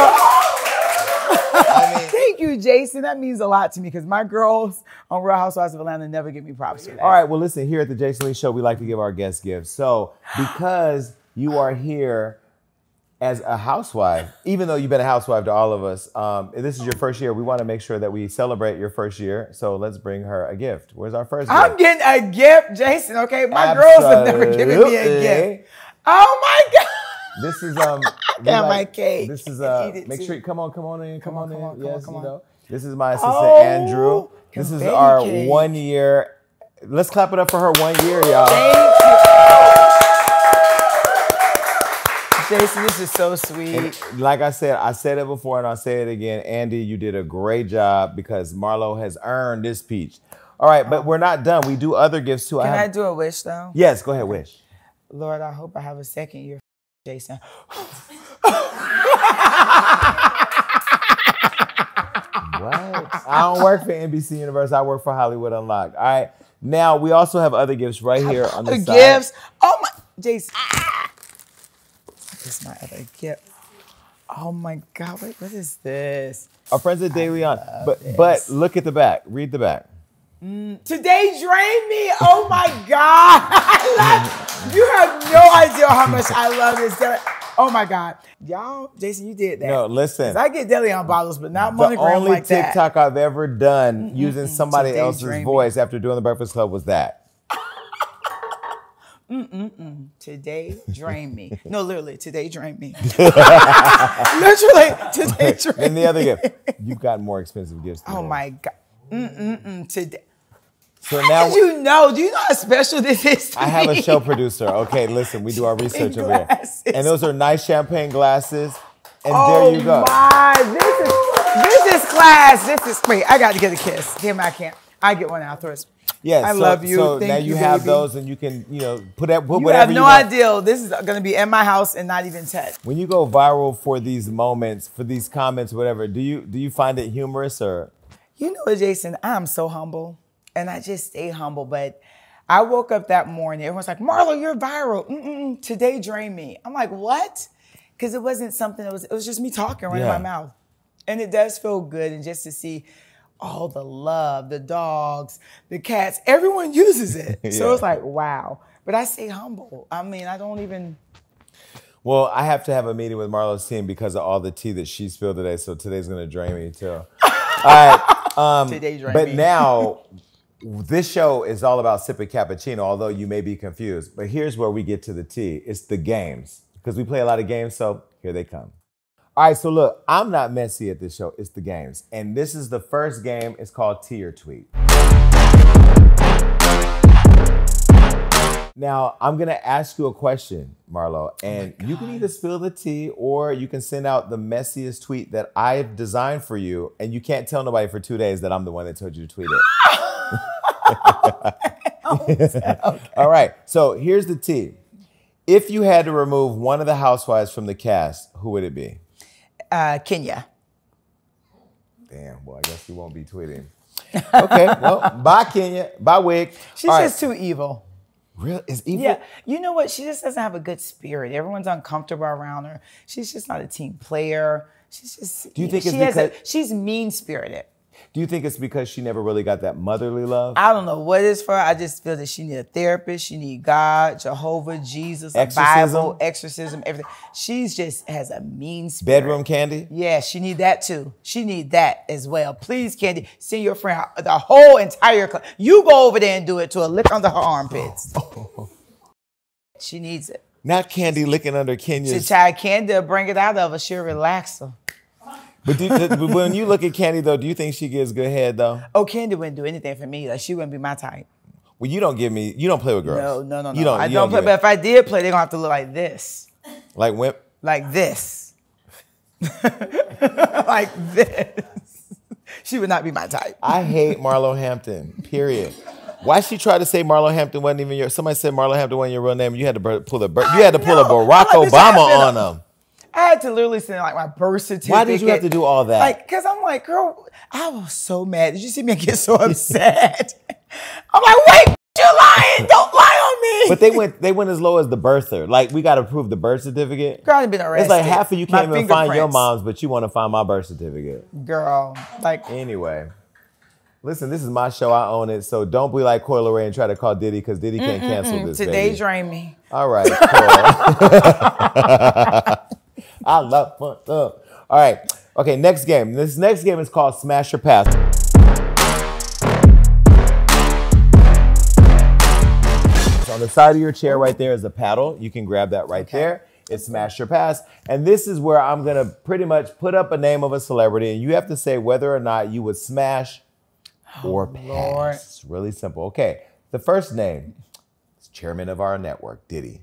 I mean, thank you, Jason. That means a lot to me because my girls on Real Housewives of Atlanta never give me props for that. All right, well listen, here at the Jason Lee Show, we like to give our guests gifts. So because you are here as a housewife, even though you've been a housewife to all of us, this is your first year. We want to make sure that we celebrate your first year. So let's bring her a gift. Where's our first gift? I'm getting a gift, Jason, okay? My girls have never given me a gift. Oh my God. This is, I got my cake. This is, make sure you come on in. This is my assistant, Andrew. This is our cake. 1 year. Let's clap it up for her 1 year, y'all. Thank you. Jason, this is so sweet. And like I said it before and I'll say it again. Andy, you did a great job because Marlo has earned this peach. All right, but we're not done. We do other gifts too. Can I do a wish though? Yes, go ahead, wish. Lord, I hope I have a second year, Jason. What? I don't work for NBC Universe. I work for Hollywood Unlocked. All right, now we also have other gifts right here on the side. Gifts? Oh my, Jason. This is my other gift. Oh my God, wait, what is this? Our friends at DeLeón. But look at the back. Read the back. Today drained me. Oh my God. I love you have no idea how much I love this. Oh my God. Y'all, Jason, you did that. No, listen. I get DeLeón bottles, but not money like that. The only TikTok I've ever done using somebody else's voice after doing The Breakfast Club was that. Today drained me. No, literally, today drained me. Literally, today drained me. And the other gift, you've got more expensive gifts. Oh my God. Today. So now, did you know? Do you know how special this is to me? I have a show producer. Okay, listen, we do our research over here. And those are nice champagne glasses. And there you go. Oh my, this is class. This is, wait, I got to get a kiss. Damn, I can't. I get one afterwards. Yes, I love you. So now you have those and you can, you know, put whatever you want. You have no idea. This is going to be in my house and not even touched. When you go viral for these moments, for these comments, whatever, do you find it humorous or? You know what, Jason, I'm so humble and I just stay humble. But I woke up that morning, everyone's like, Marlo, you're viral. Today drained me. I'm like, what? Because it wasn't something that was, it was just me talking right in my mouth. And it does feel good. And just to see all the love, the dogs, the cats, everyone uses it. So it's like, wow. But I stay humble. I mean, I don't even. Well, I have to have a meeting with Marlo's team because of all the tea that she spilled today. So today's going to drain me too. All right. Today drain me. But now this show is all about sipping cappuccino, although you may be confused. But here's where we get to the tea. It's the games because we play a lot of games. So here they come. All right, so look, I'm not messy at this show. It's the games. And this is the first game. It's called Tea or Tweet. Now, I'm going to ask you a question, Marlo, and you can either spill the tea or you can send out the messiest tweet that I've designed for you, and you can't tell nobody for 2 days that I'm the one that told you to tweet it. Okay. All right, so here's the tea. If you had to remove one of the housewives from the cast, who would it be? Kenya. Damn, well, I guess you won't be tweeting. Okay, well, bye, Kenya. Bye, Wig. She's just too evil. Real is evil. Yeah, you know what? She just doesn't have a good spirit. Everyone's uncomfortable around her. She's just not a team player. She's just. Do you think it's because she's mean spirited? Do you think it's because she never really got that motherly love? I don't know what it's for. I just feel that she needs a therapist. She needs God, Jehovah, Jesus, the Bible, exorcism, everything. She's just has a mean spirit. Bedroom Candy. Yeah, she needs that too. She needs that as well. Please, Candy, send your friend the whole entire class. You go over there and do it to a lick under her armpits. She needs it. Not Candy licking under Kenya's. She try Candy to bring it out of her. She'll relax her. But, but when you look at Kandi, though, do you think she gives good head, though? Oh, Kandi wouldn't do anything for me. Like, she wouldn't be my type. Well, you don't give me, you don't play with girls. No, no, no. I don't play, but if I did play, they're going to have to look like this. Like wimp? Like this. Like this. She would not be my type. I hate Marlo Hampton, period. Why she tried to say Marlo Hampton wasn't even your, somebody said Marlo Hampton wasn't your real name, and you had to pull a, Barack Obama on them. I had to literally send like my birth certificate. Why did you have to do all that? Like, cause I'm like, girl, I was so mad. Did you see me get so upset? I'm like, wait, you lying? Don't lie on me. But they went as low as the birther. Like, we got to prove the birth certificate. Girl, I've been arrested. It's like half of you can't even find your mom's, but you want to find my birth certificate. Girl, like. Anyway, listen, this is my show. I own it. So don't be like Coi Leray and try to call Diddy because Diddy can't cancel this. Today drain me. All right. Cool. I love fun. All right. Okay, next game. This next game is called Smash or Pass. So on the side of your chair right there is a paddle. You can grab that right there. It's Smash or Pass. And this is where I'm going to pretty much put up a name of a celebrity, and you have to say whether or not you would smash or pass. Lord. It's really simple. Okay, the first name is chairman of our network, Diddy.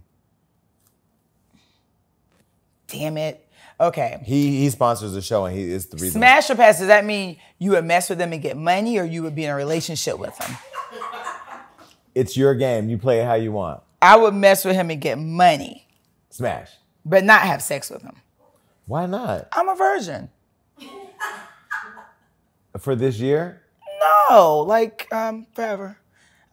Damn it. Okay. He sponsors the show and he is the reason. Smash or pass, does that mean you would mess with them and get money or you would be in a relationship with him? It's your game. You play it how you want. I would mess with him and get money. Smash. But not have sex with him. Why not? I'm a virgin. For this year? No, like forever.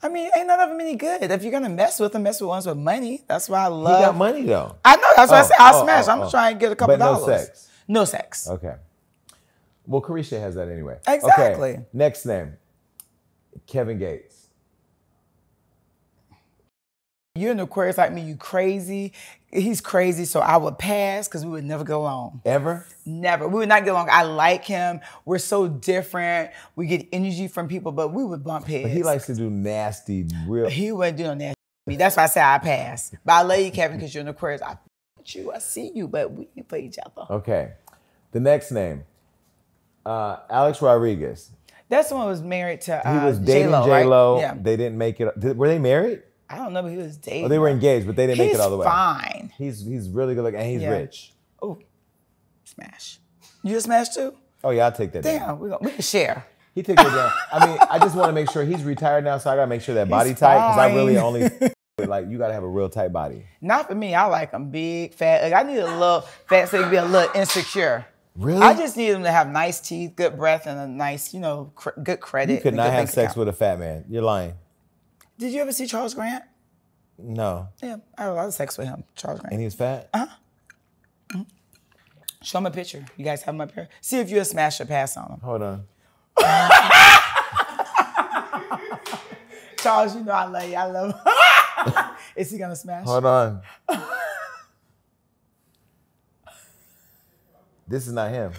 I mean, ain't none of them any good. If you're going to mess with ones with money. That's why I love... You got money, though. I know. That's why I say I'll smash. I'm trying to get a couple dollars. But no sex. No sex. Okay. Well, Carisha has that anyway. Exactly. Okay. Next name. Kevin Gates. You're an Aquarius like me. You crazy. He's crazy, so I would pass because we would never get along. Ever? Never. We would not get along. I like him. We're so different. We get energy from people, but we would bump heads. But he likes to do nasty, real. He wouldn't do no nasty. That's why I say I pass. But I love you, Kevin, because you're an Aquarius. I with you. I see you, but we can play each other. Okay. The next name, Alex Rodriguez. That's the one who was married to J-Lo. He was dating J-Lo. Right? Yeah. They didn't make it. Were they married? I don't know, but he was dating. Oh, they were engaged, but they didn't make it all the way. He's fine. He's really good looking, and he's rich. Oh, smash. You a smash too? Oh, yeah, I'll take that down. Damn, we can share. He took that down. I mean, I just want to make sure he's retired now, so I got to make sure that body tight, because I really only, like, you got to have a real tight body. Not for me. I like him big, fat. Like, I need a little fat so he can be a little insecure. Really? I just need him to have nice teeth, good breath, and a nice, you know, good credit. You could not have sex with a fat man. You're lying. Did you ever see Charles Grant? No. Yeah, I had a lot of sex with him, Charles Grant. And he was fat? Uh-huh. Mm-hmm. Show him a picture. You guys have him up here? See if you'll smash or pass on him. Hold on. Charles, you know I love you. I love him. Is he going to smash? Hold on. This is not him.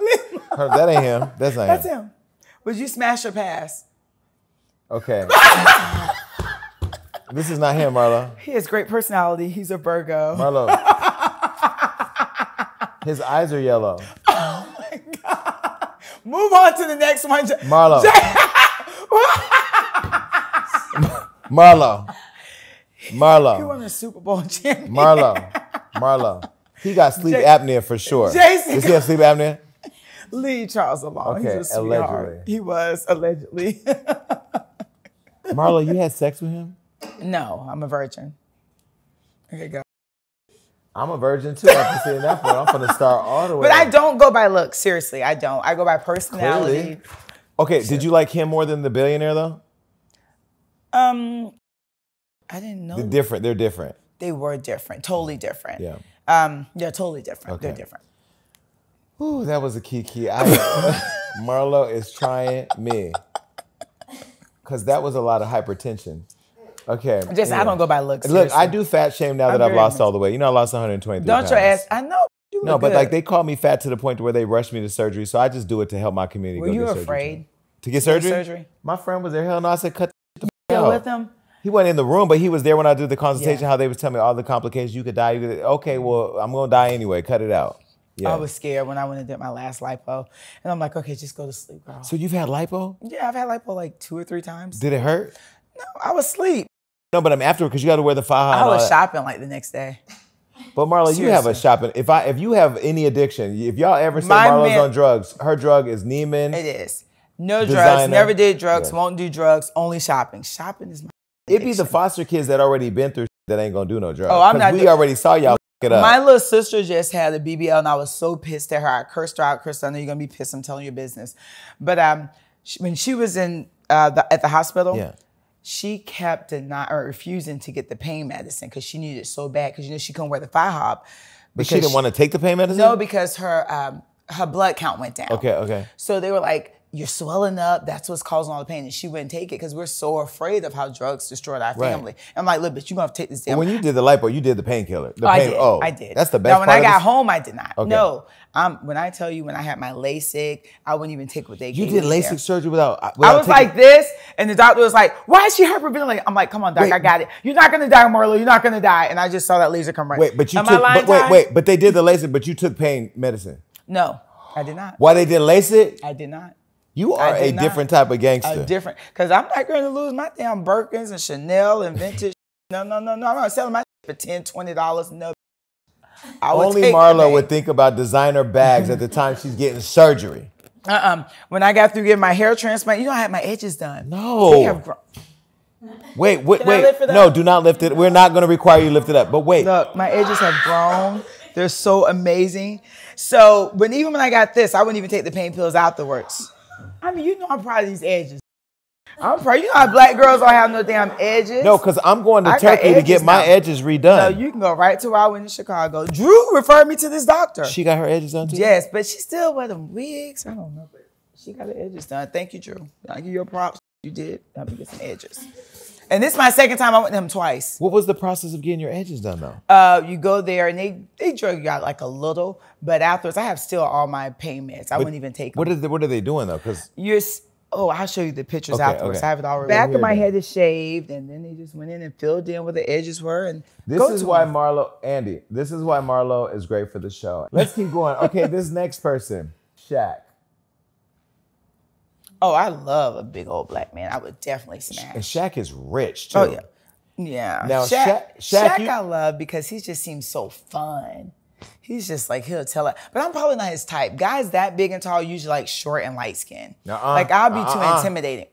That ain't him. That's not him. That's him. Would you smash or pass? Okay. This is not him, Marlo. He has great personality. He's a Virgo. Marlo, His eyes are yellow. Oh my God. Move on to the next one. Marlo. Marlo. Marlo. You won the Super Bowl champion. Marlo. Marlo. He got sleep apnea for sure. Jason. Does he have sleep apnea? Lee Charles alone. Okay, he's a sweetheart. Allegedly. He was, allegedly. Marlo, you had sex with him? No, I'm a virgin. Okay, go. I'm a virgin too. After seeing that one, I'm gonna start all the way. But I don't go by looks. Seriously, I don't. I go by personality. Clearly. Okay, did you like him more than the billionaire though? I didn't know. They're different. They're different. They were different. Totally different. Yeah. They're totally different. Okay. They're different. Ooh, that was a kiki. Marlo is trying me. Because that was a lot of hypertension. Okay. Just yeah. I don't go by looks. Look, seriously. I do fat shame now that I've lost all the weight. You know, I lost 123 pounds. Don't your ass. I know. You look good. Like they call me fat to the point where they rushed me to surgery. So I just do it to help my community. Were you afraid to get surgery? My friend was there. Hell no. I said, cut the hell with him. He wasn't in the room, but he was there when I did the consultation, how they was telling me all the complications. You could die. You could, okay, well, I'm going to die anyway. Cut it out. Yeah. I was scared when I went and did my last lipo. And I'm like, okay, just go to sleep, girl. So you've had lipo? Yeah, I've had lipo like 2 or 3 times. Did it hurt? No, I was asleep. No, but I'm after because you got to wear the faja. I was shopping like the next day. But Marlo, seriously. You have a shopping. If you have any addiction, if y'all ever say Marlo's on drugs, her drug is Neiman. It is. No drugs. Never did drugs. Yeah. Won't do drugs. Only shopping. Shopping is my. It'd be the foster kids that already been through that ain't gonna do no drugs. Oh, I'm not. We already saw y'all f*** it up. My little sister just had a BBL, and I was so pissed at her. I cursed her out. Chris, I know you're gonna be pissed. I'm telling your business. But when she was in at the hospital, she kept refusing to get the pain medicine because she needed it so bad. Because you know she couldn't wear the FIHOP. But she didn't want to take the pain medicine. No, because her blood count went down. Okay, okay. So they were like, you're swelling up. That's what's causing all the pain. And she wouldn't take it because we're so afraid of how drugs destroyed our family. Right. I'm like, look, bitch, you're going to have to take this down. When you did the lipo, you did the painkiller. I did. That's the best part. Now, when I got home, I did not. Okay. No. When I tell you, when I had my LASIK, I wouldn't even take what they gave me. You did LASIK surgery without I was like this, and the doctor was like, why is she hyperventilating? I'm like, come on, doc, I got it. You're not going to die, Marlo. You're not going to die. And I just saw that laser come right. Wait, but you But they did the LASIK, but you took pain medicine. No, I did not. Why they did LASIK? I did not. You are a different type of gangster. A different, because I'm not going to lose my damn Birkins and Chanel and vintage. No. I'm not selling my for $10, $20. No. Only Marlo would think about designer bags at the time she's getting surgery. When I got through getting my hair transplant, you know I had my edges done. No. They have grown. Wait. I lift it up? No, do not lift it. We're not going to require you to lift it up. But wait. Look, my edges have grown. They're so amazing. So even when I got this, I wouldn't even take the pain pills afterwards. I mean, you know I'm proud of these edges. I'm proud. You know how black girls don't have no damn edges? No, because I'm going to Turkey to get my edges redone. No, you can go right to where I went in Chicago. Drew referred me to this doctor. She got her edges done too? Yes, but she still wear them wigs. I don't know, but she got her edges done. Thank you, Drew. I give you your props. You did. Help me get some edges. And this is my second time. I went to him twice. What was the process of getting your edges done, though? You go there, and they drug you out like a little. But afterwards, I have still all my pain meds. I wouldn't even take them. What are they doing, though? Because I'll show you the pictures afterwards. I have it already. Back of my head is shaved, and then they just went in and filled in where the edges were. And this is why Marlo, Andy, this is why Marlo is great for the show. Let's keep going. Okay, this next person, Shaq. Oh, I love a big old black man. I would definitely smash. And Shaq is rich, too. Oh, yeah. Yeah. Now, Shaq I love because he just seems so fun. He's just like, he'll tell it. But I'm probably not his type. Guys that big and tall usually like short and light skin. Like, I'll be too intimidating.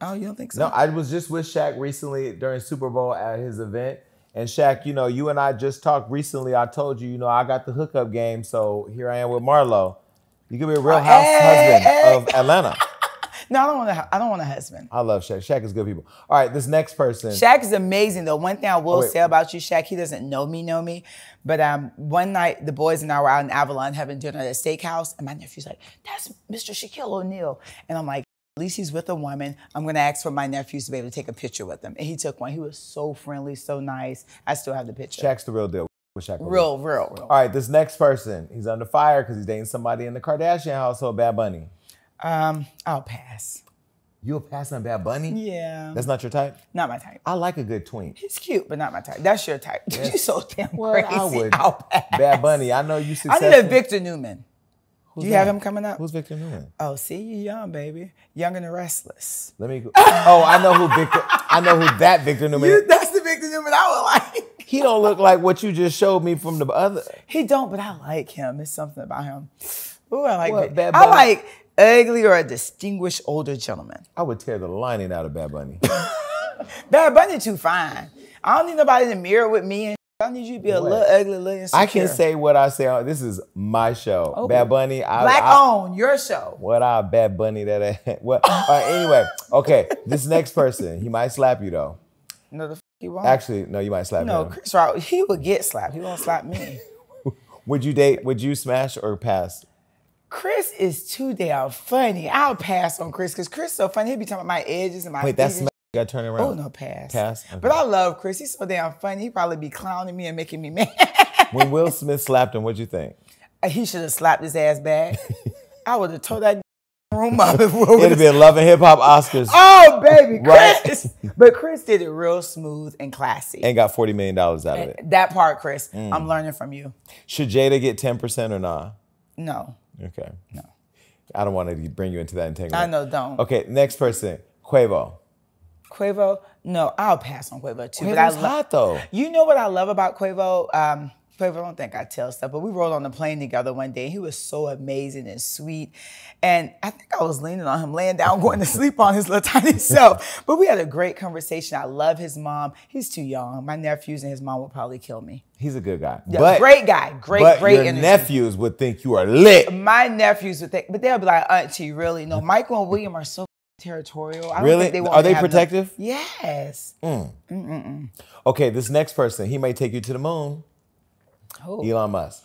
Oh, you don't think so? No, I was just with Shaq recently during Super Bowl at his event. And Shaq, you know, you and I just talked recently. I told you, you know, I got the hookup game. So here I am with Marlo. You could be a real husband of Atlanta. No, I don't want a husband. I love Shaq. Shaq is good people. All right, this next person. Shaq is amazing, though. One thing I will say about you, Shaq, he doesn't know me. But one night, the boys and I were out in Avalon having dinner at a steakhouse. And my nephew's like, that's Mr. Shaquille O'Neal. And I'm like, at least he's with a woman. I'm going to ask for my nephews to be able to take a picture with him. And he took one. He was so friendly, so nice. I still have the picture. Shaq's the real deal. Real. All right, this next person. He's under fire because he's dating somebody in the Kardashian household, Bad Bunny. I'll pass. You'll pass on Bad Bunny? Yeah. That's not your type? Not my type. I like a good twink. He's cute, but not my type. That's your type. Yes. You so damn crazy. I would. I'll pass. Bad Bunny, I know you successful. I did a Victor Newman. Who's Do you that? Have him coming up? Who's Victor Newman? Oh, see, you young, baby. Young and the Restless. Let me go. Oh, I know who Victor, I know who that Victor Newman is. That's the Victor Newman I would like. He don't look like what you just showed me from the other. He don't, but I like him. There's something about him. Ooh, I like what, Bad Bunny? I like ugly or a distinguished older gentleman. I would tear the lining out of Bad Bunny. Bad Bunny too fine. I don't need nobody in the mirror with me and I need you to be a little ugly, little insecure. I can say what I say. This is my show. Okay. Bad Bunny. Black-owned, your show. What I Bad Bunny that what? All right, anyway, okay, this next person, he might slap you though. No, the fuck he won't. Actually, no, you might slap him. No, Chris Rock, he would get slapped. He won't slap me. Would you smash or pass? Chris is too damn funny. I'll pass on Chris because Chris is so funny. He'll be talking about my edges and my Wait, that's got turn around. Oh, no, pass. Pass. Okay. But I love Chris. He's so damn funny. He probably be clowning me and making me mad. When Will Smith slapped him, what'd you think? He should have slapped his ass back. I would have tore that room up. If It'd have been Love and Hip Hop Oscars. Oh, baby, Chris. Right? But Chris did it real smooth and classy. And got $40 million out of it. That part, Chris, I'm learning from you. Should Jada get 10% or not? No. Okay. No. I don't want to bring you into that entanglement. I know, don't. Okay, next person, Quavo. Quavo? No, I'll pass on Quavo too. Quavo's hot though. You know what I love about Quavo? Quavo, I don't think I tell stuff, but we rolled on the plane together one day. He was so amazing and sweet. And I think I was leaning on him, laying down, going to sleep on his little tiny self. But we had a great conversation. I love his mom. He's too young. My nephews and his mom would probably kill me. He's a good guy. Yeah, but, great guy. Great, but great your energy. Nephews would think you are lit. My nephews would think, but they'll be like, Auntie, really? No, Michael and William are so territorial. I don't really? Think they want Are they protective? Them. Yes. Okay, this next person, he might take you to the moon. Who? Elon Musk.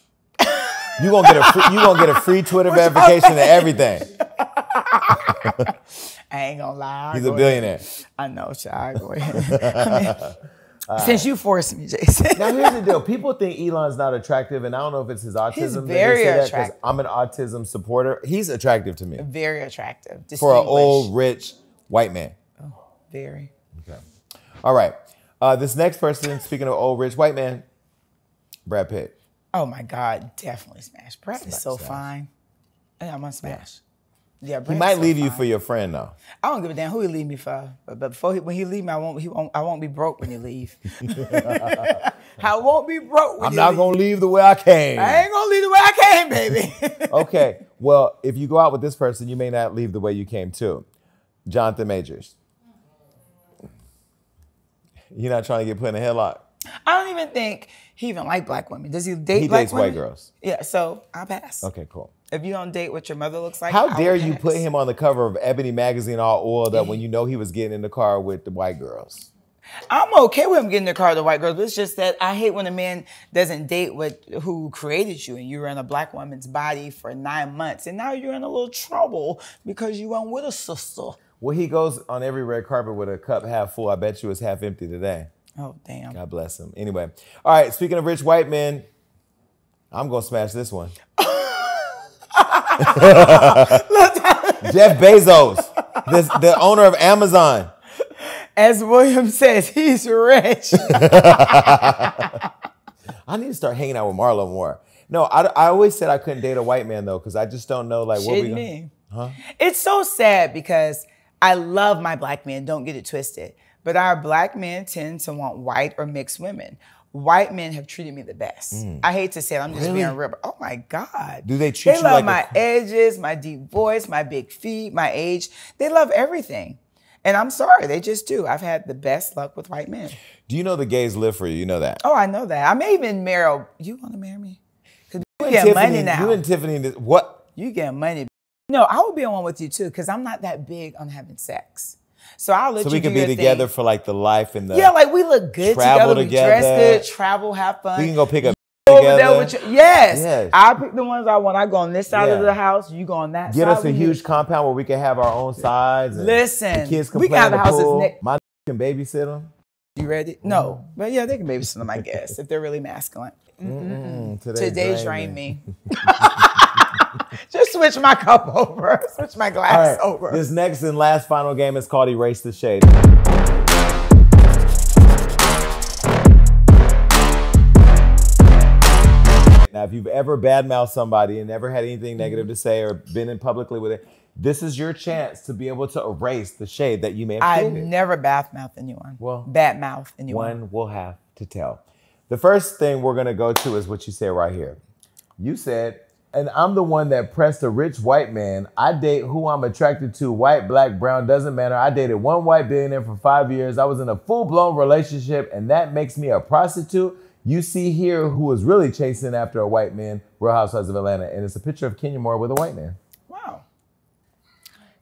You gonna get a free, Twitter verification and everything. I ain't gonna lie. He's a billionaire. Ahead. I know, child. Go ahead. I mean, since you forced me, Jason. Now here's the deal. People think Elon's not attractive, and I don't know if it's his autism. He's very attractive. I'm an autism supporter. He's attractive to me. Very attractive for an old rich white man. Oh, very. Okay. All right. This next person, speaking of old rich white man. Brad Pitt. Oh my God, definitely smash. Brad is so fine. Yeah, I'm gonna smash. Yeah, Brad. He might leave you for your friend though. I don't give a damn who he leave me for. But before he, when he leave me, I won't be broke when he leave. I won't be broke. When I'm not gonna leave the way I came. I ain't gonna leave the way I came, baby. Okay. Well, if you go out with this person, you may not leave the way you came too. Jonathan Majors. You're not trying to get put in a headlock. I don't even think he even like black women. Does he date black women? He dates white girls. Yeah, so I'll pass. Okay, cool. If you don't date what your mother looks like, how dare you put him on the cover of Ebony magazine all oiled up when you know he was getting in the car with the white girls? I'm okay with him getting in the car with the white girls, but it's just that I hate when a man doesn't date who created you and you were in a black woman's body for 9 months and now you're in a little trouble because you weren't with a sister. Well, he goes on every red carpet with a cup half full. I bet you it's half empty today. Oh, damn. God bless him. Anyway. All right. Speaking of rich white men, I'm going to smash this one. Jeff Bezos, the owner of Amazon. As William says, he's rich. I need to start hanging out with Marlo more. No, I always said I couldn't date a white man, though, because I just don't know, like, what we mean. Huh? It's so sad because I love my black men. Don't get it twisted. But our black men tend to want white or mixed women. White men have treated me the best. I hate to say it, I'm just being real. Oh my God. Do they treat you like my edges, my deep voice, my big feet, my age. They love everything. And I'm sorry, they just do. I've had the best luck with white men. Do you know the gays live for you? You know that. Oh, I know that. I may even marry. You want to marry me? Because you get money now. You and Tiffany, what? You get money. No, I would be on one with you too, because I'm not that big on having sex. So I'll let you do your thing. So we can be together for like the life and the yeah, like we look good together. We dress good, travel, have fun. We can go pick up over there with you. Yes, I pick the ones I want. I go on this side of the house. You go on that side. Get us a huge compound where we can have our own sides. And listen, the kids can play in the pool. My can babysit them. You ready? No, but yeah, they can babysit them. I guess if they're really masculine. Today's drain me. Just switch my cup over. Switch my glass over. This next and last final game is called Erase the Shade. Now, if you've ever badmouthed somebody and never had anything negative to say or been in publicly with it, this is your chance to be able to erase the shade that you may have created. I've never badmouthed anyone. Well, badmouthed anyone. One will have to tell. The first thing we're going to go to is what you said right here. You said, and I'm the one that pressed a rich white man. I date who I'm attracted to, white, black, brown, doesn't matter. I dated one white billionaire for 5 years. I was in a full-blown relationship, and that makes me a prostitute. You see here who was really chasing after a white man, Real Housewives of Atlanta. And it's a picture of Kenya Moore with a white man. Wow.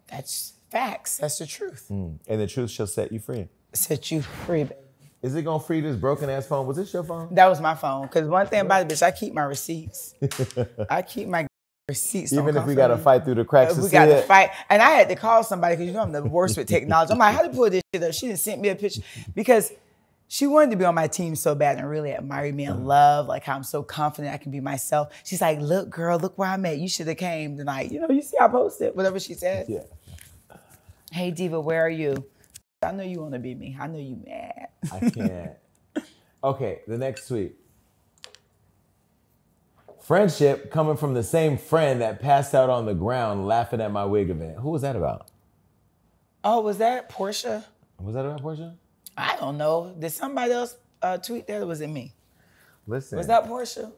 That's facts. That's the truth. Mm. And the truth shall set you free. Set you free, baby. Is it gonna free this broken ass phone? Was this your phone? That was my phone. Cause one thing about it, bitch, I keep my receipts. I keep my receipts. Even if we gotta fight through the cracks to see it. We gotta fight. And I had to call somebody because you know I'm the worst with technology. I'm like, how to pull this shit up? She didn't send me a picture because she wanted to be on my team so bad and really admired me and loved like how I'm so confident I can be myself. She's like, look, girl, look where I'm at. You should have came tonight. You know, you see I posted whatever she said. Yeah. Hey diva, where are you? I know you want to be me. I know you mad. I can't. Okay, the next tweet. Friendship coming from the same friend that passed out on the ground laughing at my wig event. Who was that about? Oh, was that Porsha? Was that about Porsha? I don't know. Did somebody else tweet that or was it me? Listen. Was that Porsha?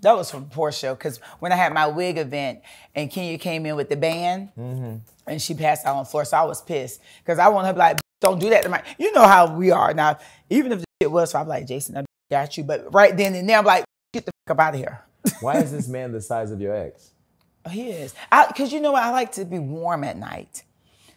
That was from Porsha because when I had my wig event and Kenya came in with the band and she passed out on the floor, so I was pissed because I wanted her to be like, don't do that to my, you know how we are now. Even if the shit was, so I'm like, Jason, I got you. But right then and there, I'm like, get the fuck up out of here. Why is this man the size of your ex? Oh, he is. Because you know what? I like to be warm at night.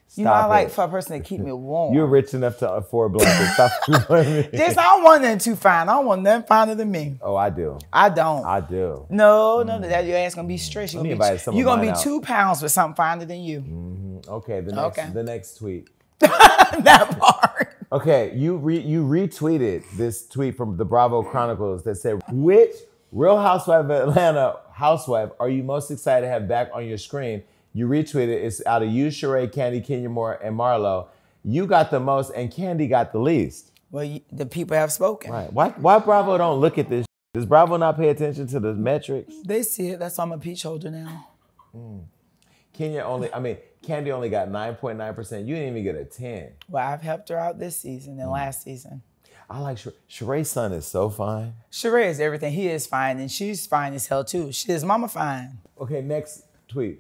Stop I like for a person to keep me warm. You're rich enough to afford blankets. Stop. This, I don't want nothing too fine. I don't want nothing finer than me. Oh, I do. I don't. I do. No, no, that your ass going to be stressed. You're going to be 2 pounds with something finer than you. Okay, the next tweet. That part. Okay, you retweeted this tweet from the Bravo Chronicles that said, which Real Housewife of Atlanta housewife are you most excited to have back on your screen? You retweeted it's out of you, Sheree, Kandi, Kenya Moore, and Marlo. You got the most and Kandi got the least. Well, the people have spoken. Right. Why Bravo don't look at this? Does Bravo not pay attention to the metrics? They see it. That's why I'm a peach holder now. Kandi only got 9.9%. You didn't even get a 10. Well, I've helped her out this season and last season. I like Sheree's son is so fine. Sheree is everything. He is fine, and she's fine as hell too. She is mama fine. Okay, next tweet.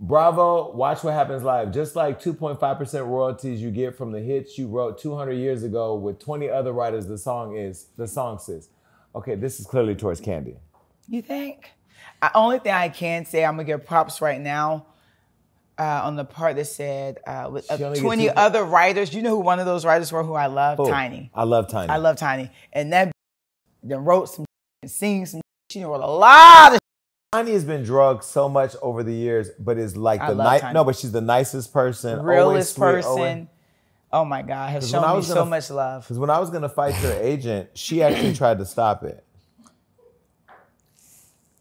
Bravo, watch what happens live. Just like 2.5% royalties you get from the hits you wrote 200 years ago with 20 other writers, the song says. Okay, this is clearly towards Kandi. You think? The only thing I can say, I'm gonna give props right now. On the part that said, with 20 other writers, you know who one of those writers were who I love? Oh, Tiny. I love Tiny. I love Tiny. And that then wrote some and sing some. She wrote a lot of. Tiny has been drugged so much over the years, but is like the night. No, but she's the nicest person, realest person. Oh my God, has shown me so much love. Because when I was gonna fight your agent, she actually tried to stop it.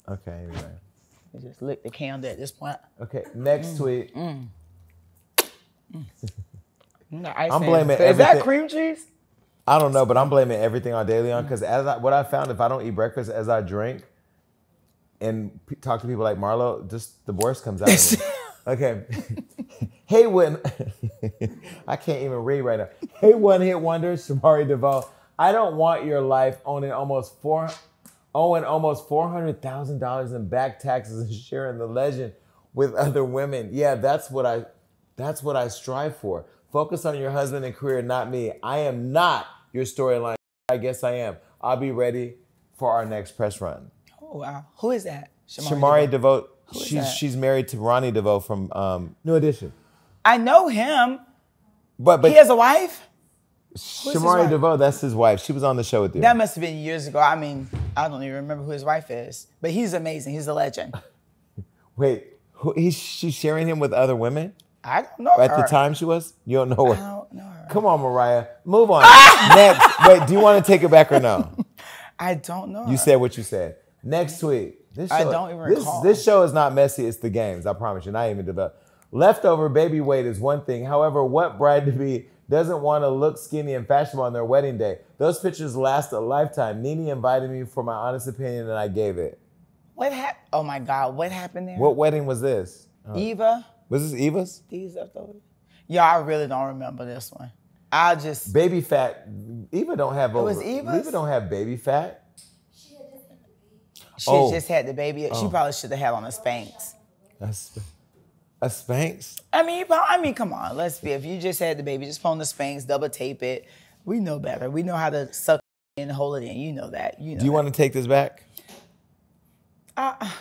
Okay. Anyway. I just licked the candle at this point. Okay, next tweet. I'm blaming everything. Is that cream cheese? I don't know, but I'm blaming everything on DeLeón because what I found, if I don't eat breakfast as I drink and talk to people like Marlo, just the worst comes out of me. Okay. Hey, when I can't even read right now. Hey, one hit wonder, Shamari DeVoe. I don't want your life owning almost $400,000 in back taxes and sharing the legend with other women. Yeah, that's what I strive for. Focus on your husband and career, not me. I am not your storyline. I guess I am. I'll be ready for our next press run. Oh, wow. Who is that? Shamari DeVoe. She's married to Ronnie DeVoe from New Edition. I know him. But he has a wife? Shamari DeVoe, that's his wife. She was on the show with you. That must have been years ago. I mean, I don't even remember who his wife is, but he's amazing. He's a legend. Wait, she's sharing him with other women? I don't know At the time she was? You don't know her? I don't know her. Come on, Mariah. Move on. Next. Wait, do you want to take it back or no? I don't know her. You said what you said. Next tweet. This show, I don't even recall. This show is not messy. It's the games. I promise you. Not even developed. Leftover baby weight is one thing. However, what bride-to-be doesn't want to look skinny and fashionable on their wedding day? Those pictures last a lifetime. NeNe invited me for my honest opinion, and I gave it. What happened? Oh, my God. What happened there? What wedding was this? Eva. Was this Eva's? These leftovers. Yeah, I really don't remember this one. I just... Baby fat. Eva don't have... It was Eva's? Eva don't have baby fat. She just had the baby. Oh. She probably should have had on a Spanx. A Spanx? I mean, come on. Let's be. If you just had the baby, just put on the Spanx, double tape it. We know better. We know how to suck it and hold it in. You know that. You know. Do you want to take this back? I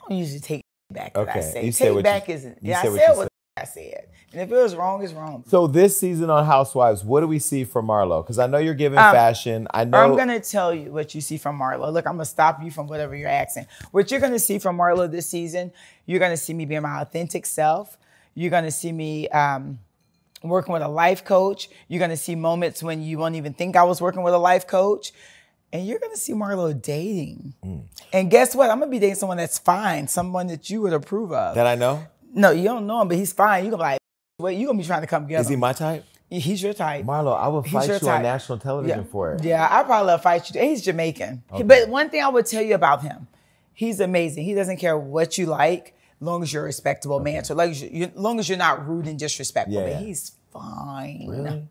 don't usually take back what I say. Take back isn't. Yeah, I said what I said. And if it was wrong, it's wrong. So this season on Housewives, what do we see from Marlo? Because I know you're giving fashion. I know. I'm going to tell you what you see from Marlo. Look, I'm going to stop you from whatever you're asking. What you're going to see from Marlo this season, you're going to see me being my authentic self. You're going to see me working with a life coach. You're going to see moments when you won't even think I was working with a life coach. And you're going to see Marlo dating. Mm. And guess what? I'm going to be dating someone that's fine. Someone that you would approve of. That I know? No, you don't know him, but he's fine. You're going to be like, wait, you're going to be trying to come together. Is he my type? He's your type. Marlo, I would fight you on national television for it. Yeah, I probably would fight you. He's Jamaican. Okay. But one thing I would tell you about him, he's amazing. He doesn't care what you like, long as you're a respectable man. So long as you're not rude and disrespectful. Yeah. But he's fine. Really?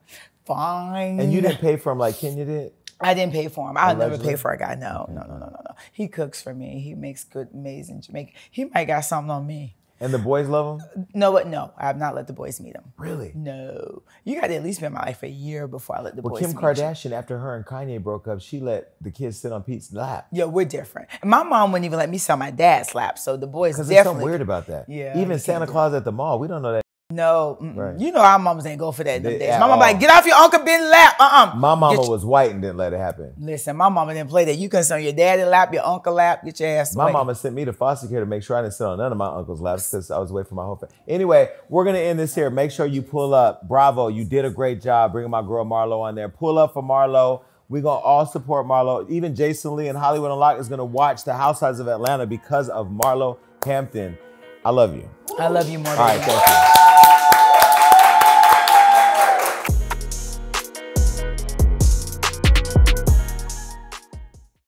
Fine. And you didn't pay for him like Kenya did? I didn't pay for him. I'll never pay for a guy. No, okay. No. He cooks for me. He makes good, amazing Jamaican. He might got something on me. And the boys love him? No, I have not let the boys meet him. Really? No. You got to at least be in my life a year before I let the boys meet him. Well, Kim Kardashian, after her and Kanye broke up, she let the kids sit on Pete's lap. Yeah, we're different. And my mom wouldn't even let me sit on my dad's lap, so the boys definitely... Because there's something weird about that. Yeah. Even Santa Claus at the mall, we don't know that. No, right. You know our mamas ain't go for that in them days. My mama like, get off your Uncle Ben's lap. My mama was white and didn't let it happen. Listen, my mama didn't play that. You couldn't sit on your daddy's lap, your uncle's lap, get your ass away. My mama sent me to foster care to make sure I didn't sit on none of my uncle's laps because I was away from my whole family. Anyway, we're going to end this here. Make sure you pull up. Bravo, you did a great job bringing my girl Marlo on there. Pull up for Marlo. We're going to all support Marlo. Even Jason Lee and Hollywood Unlocked is going to watch The Housewives of Atlanta because of Marlo Hampton. I love you. I love you more than you. All right, thank you.